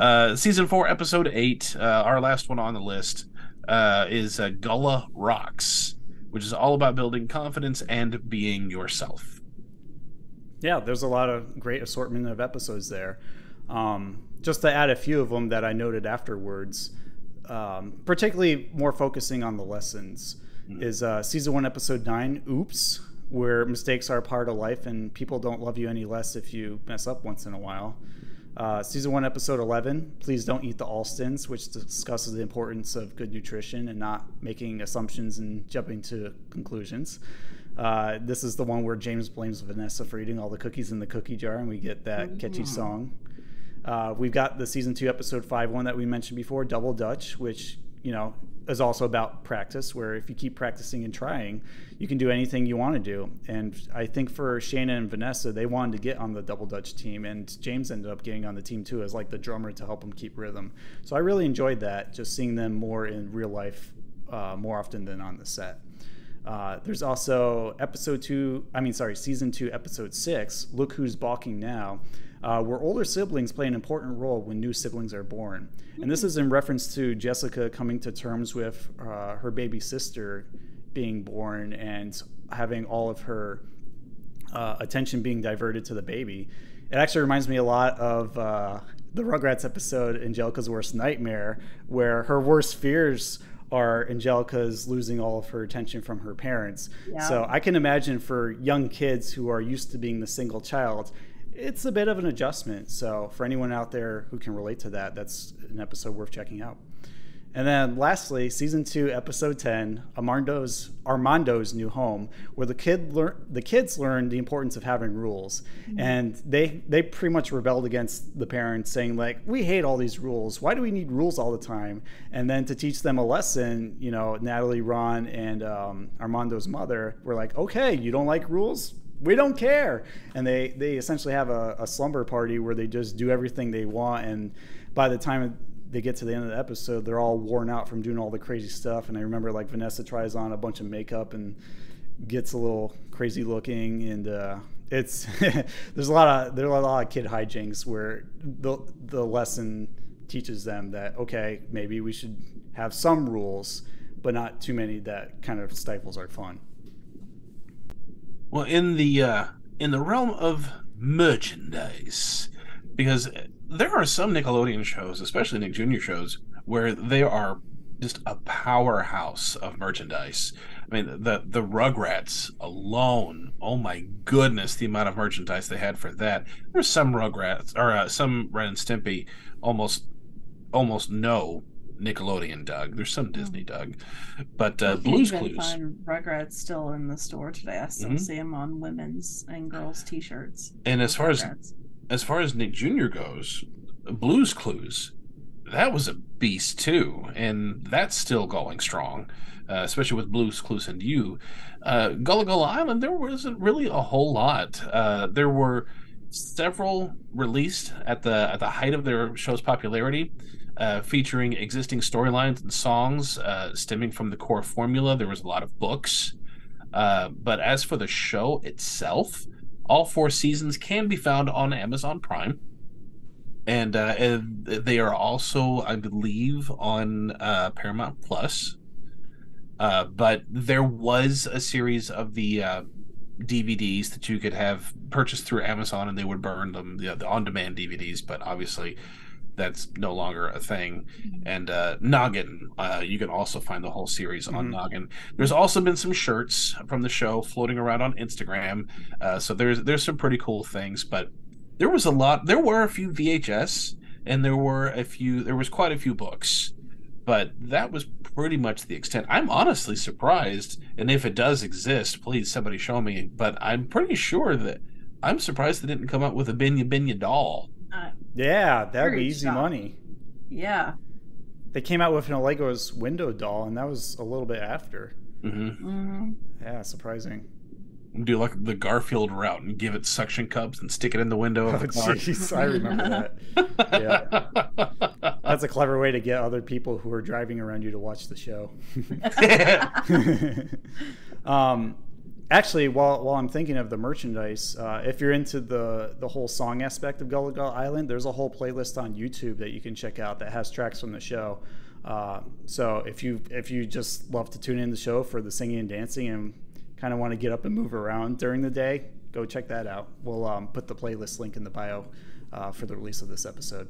uh, season four, episode eight, uh, our last one on the list, uh, is uh, Gullah Rocks, which is all about building confidence and being yourself. Yeah, there's a lot of great assortment of episodes there. Um, just to add a few of them that I noted afterwards, um, particularly more focusing on the lessons, mm-hmm. is uh, season one, episode nine, Oops, where mistakes are a part of life and people don't love you any less if you mess up once in a while. Uh, season one, episode eleven, Please Don't Eat the Allstins, which discusses the importance of good nutrition and not making assumptions and jumping to conclusions. Uh, this is the one where James blames Vanessa for eating all the cookies in the cookie jar, and we get that catchy song. Uh, we've got the season two, episode five one that we mentioned before, Double Dutch, which, you know, is also about practice, where if you keep practicing and trying, you can do anything you want to do. And I think for Shayna and Vanessa, they wanted to get on the Double Dutch team, and James ended up getting on the team too as like the drummer to help them keep rhythm. So I really enjoyed that, just seeing them more in real life uh, more often than on the set. Uh, there's also episode two, I mean, sorry, season two, episode six, Look Who's Balking Now, uh, where older siblings play an important role when new siblings are born. And this is in reference to Jessica coming to terms with uh, her baby sister being born and having all of her uh, attention being diverted to the baby. It actually reminds me a lot of uh, the Rugrats episode, Angelica's Worst Nightmare, where her worst fears are Angelica's losing all of her attention from her parents. Yeah. So I can imagine for young kids who are used to being the single child, it's a bit of an adjustment. So for anyone out there who can relate to that, that's an episode worth checking out. And then lastly, season two, episode ten, Armando's, Armando's New Home, where the, kid lear the kids learn the importance of having rules. Mm-hmm. And they, they pretty much rebelled against the parents saying, like, we hate all these rules. Why do we need rules all the time? And then to teach them a lesson, you know, Natalie, Ron, and um, Armando's mother were like, okay, you don't like rules? We don't care. And they, they essentially have a, a slumber party where they just do everything they want. And by the time of, they get to the end of the episode, they're all worn out from doing all the crazy stuff. And I remember like Vanessa tries on a bunch of makeup and gets a little crazy looking. And uh, it's there's a lot of there are a lot of kid hijinks where the the lesson teaches them that, okay, maybe we should have some rules, but not too many that kind of stifles our fun. Well, in the uh, in the realm of merchandise, because there are some Nickelodeon shows, especially Nick Junior shows, where they are just a powerhouse of merchandise. I mean, the the Rugrats alone, oh my goodness, the amount of merchandise they had for that. There's some Rugrats, or uh, some Ren and Stimpy, almost almost no Nickelodeon Doug. There's some Disney Doug, but uh, Blue's Clues. You can find Rugrats still in the store today. I still mm-hmm. see them on women's and girls' t-shirts. And as far Rugrats. as As far as Nick Junior goes, Blue's Clues, that was a beast too, and that's still going strong, uh, especially with Blue's Clues and you. Uh, Gullah Gullah Island, there wasn't really a whole lot. Uh, there were several released at the at the height of their show's popularity, uh, featuring existing storylines and songs uh, stemming from the core formula. There was a lot of books. Uh, but as for the show itself, all four seasons can be found on Amazon Prime. And, uh, and they are also, I believe, on uh, Paramount Plus. Uh, but there was a series of the uh, D V Ds that you could have purchased through Amazon, and they would burn them, you know, the on-demand D V Ds. But obviously, that's no longer a thing. Mm-hmm. And uh, Noggin, uh, you can also find the whole series on mm-hmm. Noggin. There's also been some shirts from the show floating around on Instagram. Uh, so there's there's some pretty cool things. But there was a lot. There were a few V H S, and there were a few. There was quite a few books. But that was pretty much the extent. I'm honestly surprised, and if it does exist, please somebody show me. But I'm pretty sure that I'm surprised they didn't come up with a Binyah Binyah doll. Uh, yeah, that'd be easy money. Yeah. They came out with an Allego's window doll, and that was a little bit after. Mm-hmm. Mm-hmm. Yeah, surprising. Do like the Garfield route and give it suction cups and stick it in the window of the car. Oh, jeez, I remember that. Yeah. That's a clever way to get other people who are driving around you to watch the show. um, actually, while while I'm thinking of the merchandise, uh, if you're into the the whole song aspect of Gullah Gullah Island, there's a whole playlist on YouTube that you can check out that has tracks from the show. Uh, so if you if you just love to tune in the show for the singing and dancing and kind of want to get up and move around during the day, go check that out. We'll um, put the playlist link in the bio uh, for the release of this episode.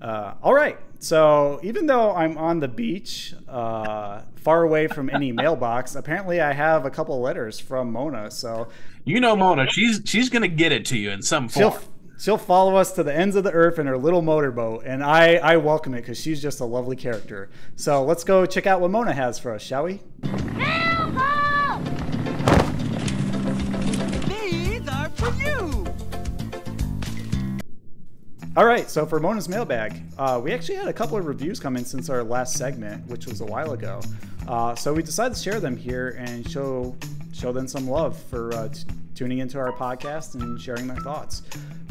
Uh, all right, so even though I'm on the beach, uh, far away from any mailbox, apparently I have a couple letters from Mona. So you know Mona, she's she's gonna get it to you in some form. She'll, she'll follow us to the ends of the earth in her little motorboat, and I I welcome it because she's just a lovely character. So let's go check out what Mona has for us, shall we? All right, so for Mona's mailbag, uh, we actually had a couple of reviews come in since our last segment, which was a while ago. Uh, so we decided to share them here and show show them some love for uh, t tuning into our podcast and sharing their thoughts.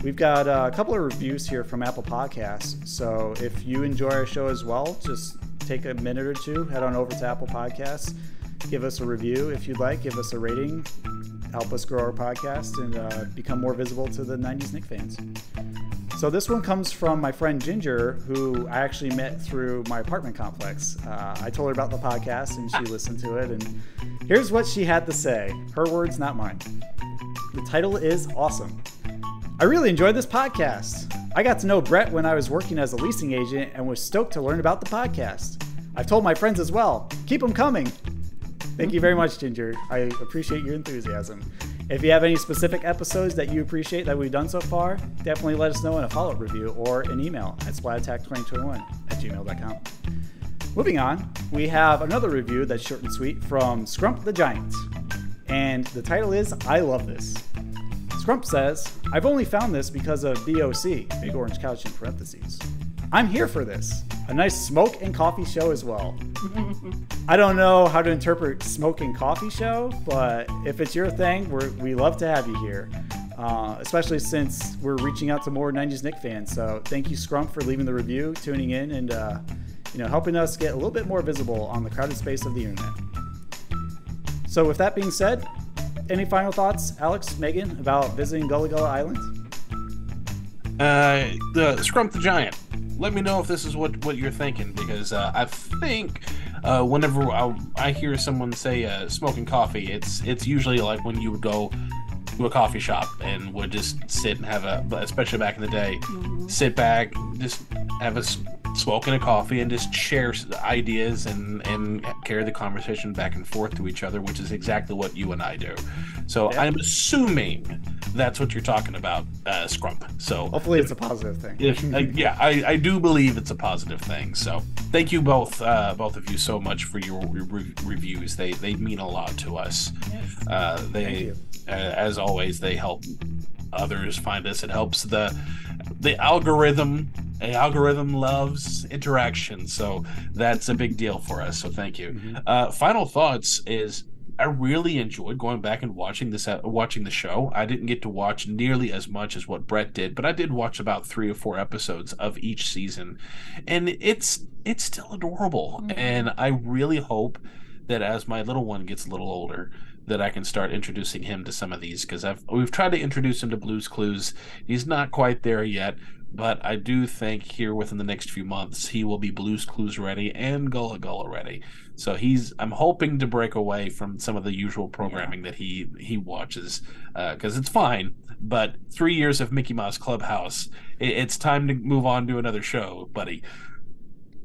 We've got uh, a couple of reviews here from Apple Podcasts. So if you enjoy our show as well, just take a minute or two, head on over to Apple Podcasts, give us a review if you'd like, give us a rating, help us grow our podcast and uh, become more visible to the nineties Nick fans. So this one comes from my friend Ginger, who I actually met through my apartment complex. Uh, I told her about the podcast, and she listened to it. And here's what she had to say. Her words, not mine. The title is awesome. I really enjoyed this podcast. I got to know Brett when I was working as a leasing agent and was stoked to learn about the podcast. I've told my friends as well. Keep them coming. Thank you very much, Ginger. I appreciate your enthusiasm. If you have any specific episodes that you appreciate that we've done so far, definitely let us know in a follow-up review or an email at splatattack twenty twenty-one at gmail dot com. Moving on, we have another review that's short and sweet from Scrump the Giant. And the title is, I Love This. Scrump says, I've only found this because of B O C, Big Orange Couch in parentheses. I'm here for this. A nice smoke and coffee show as well. I don't know how to interpret smoke and coffee show, but if it's your thing, we're, we love to have you here, uh, especially since we're reaching out to more nineties Nick fans. So thank you, Scrump, for leaving the review, tuning in, and uh, you know, helping us get a little bit more visible on the crowded space of the internet. So with that being said, any final thoughts, Alex, Megan, about visiting Gullah Gullah Island? Uh, the Scrump the Giant. Let me know if this is what, what you're thinking, because uh, I think uh, whenever I, I hear someone say uh, smoking coffee, it's it's usually like when you would go to a coffee shop and would just sit and have a, especially back in the day, mm-hmm. sit back, just have a smoke and a coffee and just share ideas and, and carry the conversation back and forth to each other, which is exactly what you and I do. So yeah. I'm assuming that's what you're talking about, uh, Scrump. So hopefully it's a positive thing. If, uh, yeah, I, I do believe it's a positive thing. So thank you both, uh, both of you so much for your re reviews. They they mean a lot to us. Yes. Uh, they, thank you. Uh, as always, they help others find us. It helps the the algorithm. The algorithm loves interaction, so that's a big deal for us. So thank you. Mm-hmm. uh, final thoughts is I really enjoyed going back and watching this, uh, watching the show. I didn't get to watch nearly as much as what Brett did, but I did watch about three or four episodes of each season, and it's it's still adorable. Mm-hmm. And I really hope that as my little one gets a little older, that I can start introducing him to some of these, because I've we've tried to introduce him to Blue's Clues. He's not quite there yet, but I do think here within the next few months he will be Blue's Clues ready and Gullah Gullah ready. So he's I'm hoping to break away from some of the usual programming yeah. that he he watches, because uh, it's fine. But three years of Mickey Mouse Clubhouse, it, it's time to move on to another show, buddy.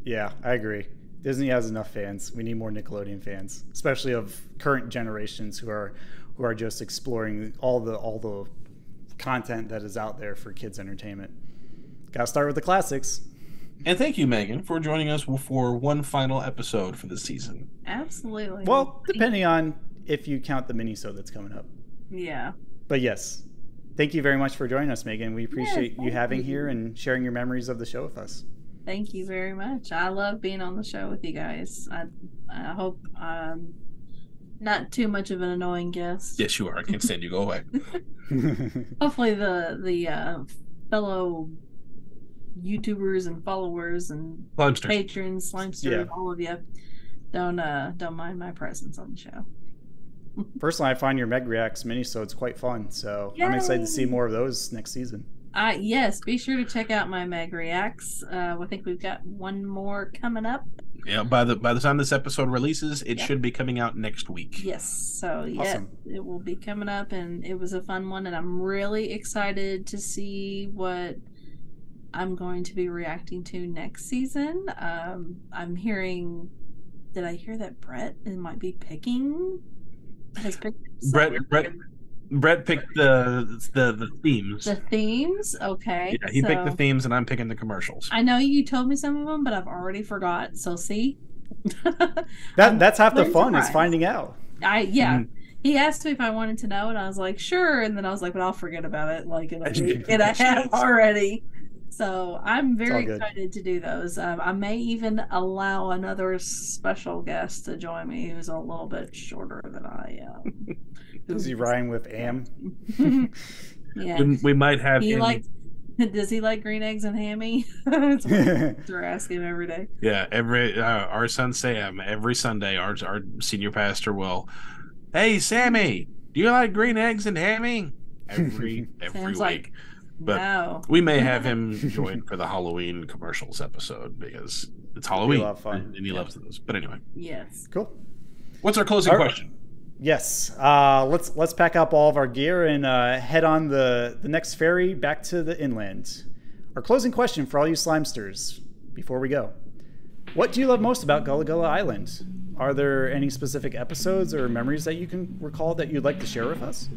Yeah, I agree. Disney has enough fans. We need more Nickelodeon fans, especially of current generations who are who are just exploring all the all the content that is out there for kids' entertainment. Gotta start with the classics. And thank you, Megan, for joining us for one final episode for this season. Absolutely. Well, depending on if you count the mini-sode that's coming up. Yeah. But yes, thank you very much for joining us, Megan. We appreciate yeah, you having you. here and sharing your memories of the show with us. Thank you very much. I love being on the show with you guys. I I hope I'm not too much of an annoying guest. Yes, you are. I can't stand you. Go away. Hopefully the the uh, fellow YouTubers and followers and Limester. patrons, Limester, yeah. all of you, don't uh, don't mind my presence on the show. Personally, I find your Meg Reacts minisodes quite fun, so Yay! I'm excited to see more of those next season. Uh, yes, be sure to check out my Meg Reacts. Uh, I think we've got one more coming up. Yeah, by the by the time this episode releases, it yeah. should be coming out next week. Yes, so yeah, awesome. It will be coming up, and it was a fun one, and I'm really excited to see what I'm going to be reacting to next season. Um, I'm hearing, did I hear that Brett it might be picking? Has picked Brett, Brett. Brett picked the, the the themes. The themes? Okay. Yeah, he so, picked the themes, and I'm picking the commercials. I know you told me some of them, but I've already forgot. So see? that That's half the fun is finding out. I Yeah. Mm. He asked me if I wanted to know, and I was like, sure. And then I was like, but I'll forget about it. Like, and I, and I have already. So I'm very excited to do those. Um, I may even allow another special guest to join me who's a little bit shorter than I am. Does he rhyme with am? yeah. We, we might have he like, Does he like green eggs and hammy? That's what we're asking him every day. Yeah, every uh, our son Sam, every Sunday, our, our senior pastor will, hey, Sammy, do you like green eggs and hammy? Every, every Sam's week. Like, But no. we may have him join for the Halloween commercials episode because it's Halloween a lot of fun. and he yeah. loves those. But anyway, yes, cool. What's our closing our, question? Yes, uh, let's let's pack up all of our gear and uh, head on the the next ferry back to the inland. Our closing question for all you slimesters before we go: what do you love most about Gullah Gullah Island? Are there any specific episodes or memories that you can recall that you'd like to share with us?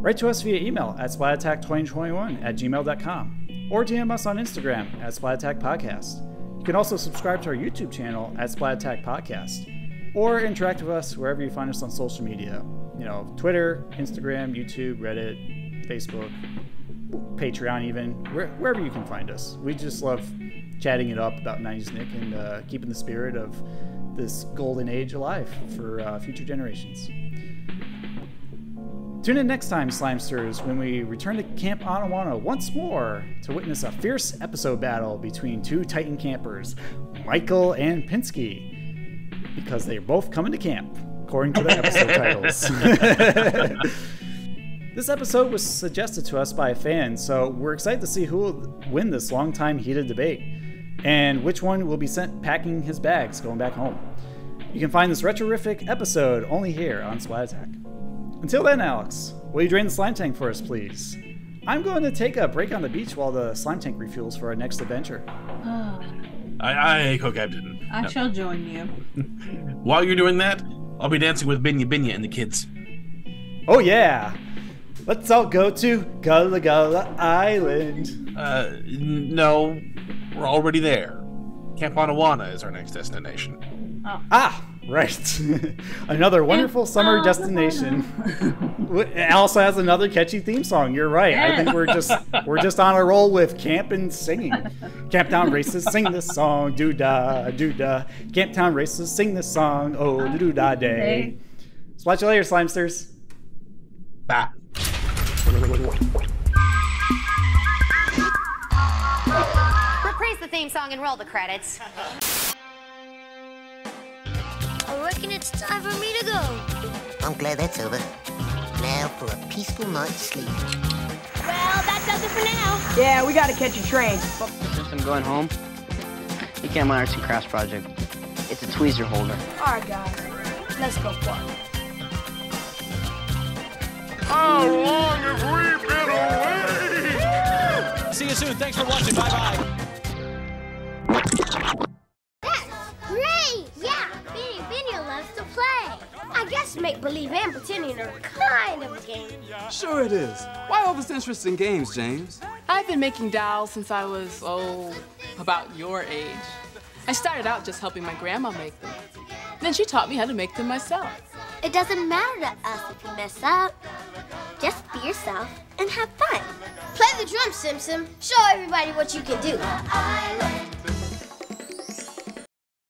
Write to us via email at splatattack twenty twenty-one at gmail dot com or D M us on Instagram at splatattackpodcast. You can also subscribe to our YouTube channel at splatattackpodcast or interact with us wherever you find us on social media. You know, Twitter, Instagram, YouTube, Reddit, Facebook, Patreon even, where, wherever you can find us. We just love chatting it up about nineties Nick and uh, keeping the spirit of this golden age alive for uh, future generations. Tune in next time, Slimesters, when we return to Camp Onawana once more to witness a fierce episode battle between two Titan campers, Michael and Pinsky, because they're both coming to camp, according to their episode titles. This episode was suggested to us by a fan, so we're excited to see who will win this long-time heated debate, and which one will be sent packing his bags going back home. You can find this retrorific episode only here on Splat Attack. Until then, Alex, will you drain the slime tank for us, please? I'm going to take a break on the beach while the slime tank refuels for our next adventure. Oh. I, I, okay, I didn't. I no. shall join you. While you're doing that, I'll be dancing with Binyah Binyah and the kids. Oh, yeah. Let's all go to Gullah Gullah Island. Uh, no, we're already there. Camp Onawana is our next destination. Oh. Ah, right. Another wonderful Camp summer Onawana. destination. It also has another catchy theme song. You're right. Yeah. I think we're just we're just on a roll with camp and singing. Camp Town races, sing this song, doo da doo da. Camp Town races, sing this song, oh doo da day. Watch you later, Slimesters. Bye. Reprise the theme song and roll the credits. I reckon it's time for me to go. I'm glad that's over. Now for a peaceful night's sleep. Well, that does it for now. Yeah, we gotta catch a train. Fuck the system going home. You can't my arts and crafts project. It's a tweezer holder. All right, guys, let's go for it. How long have we been away? See you soon. Thanks for watching. Bye-bye. That's great. Yeah, Binyah Binyah loves to play. I guess make-believe and pretending are kind of a game. Sure it is. Why all this interest in games, James? I've been making dolls since I was, oh, about your age. I started out just helping my grandma make them. Then she taught me how to make them myself. It doesn't matter to us if you mess up. Just be yourself and have fun. Play the drum, Sim Sim. Show everybody what you can do.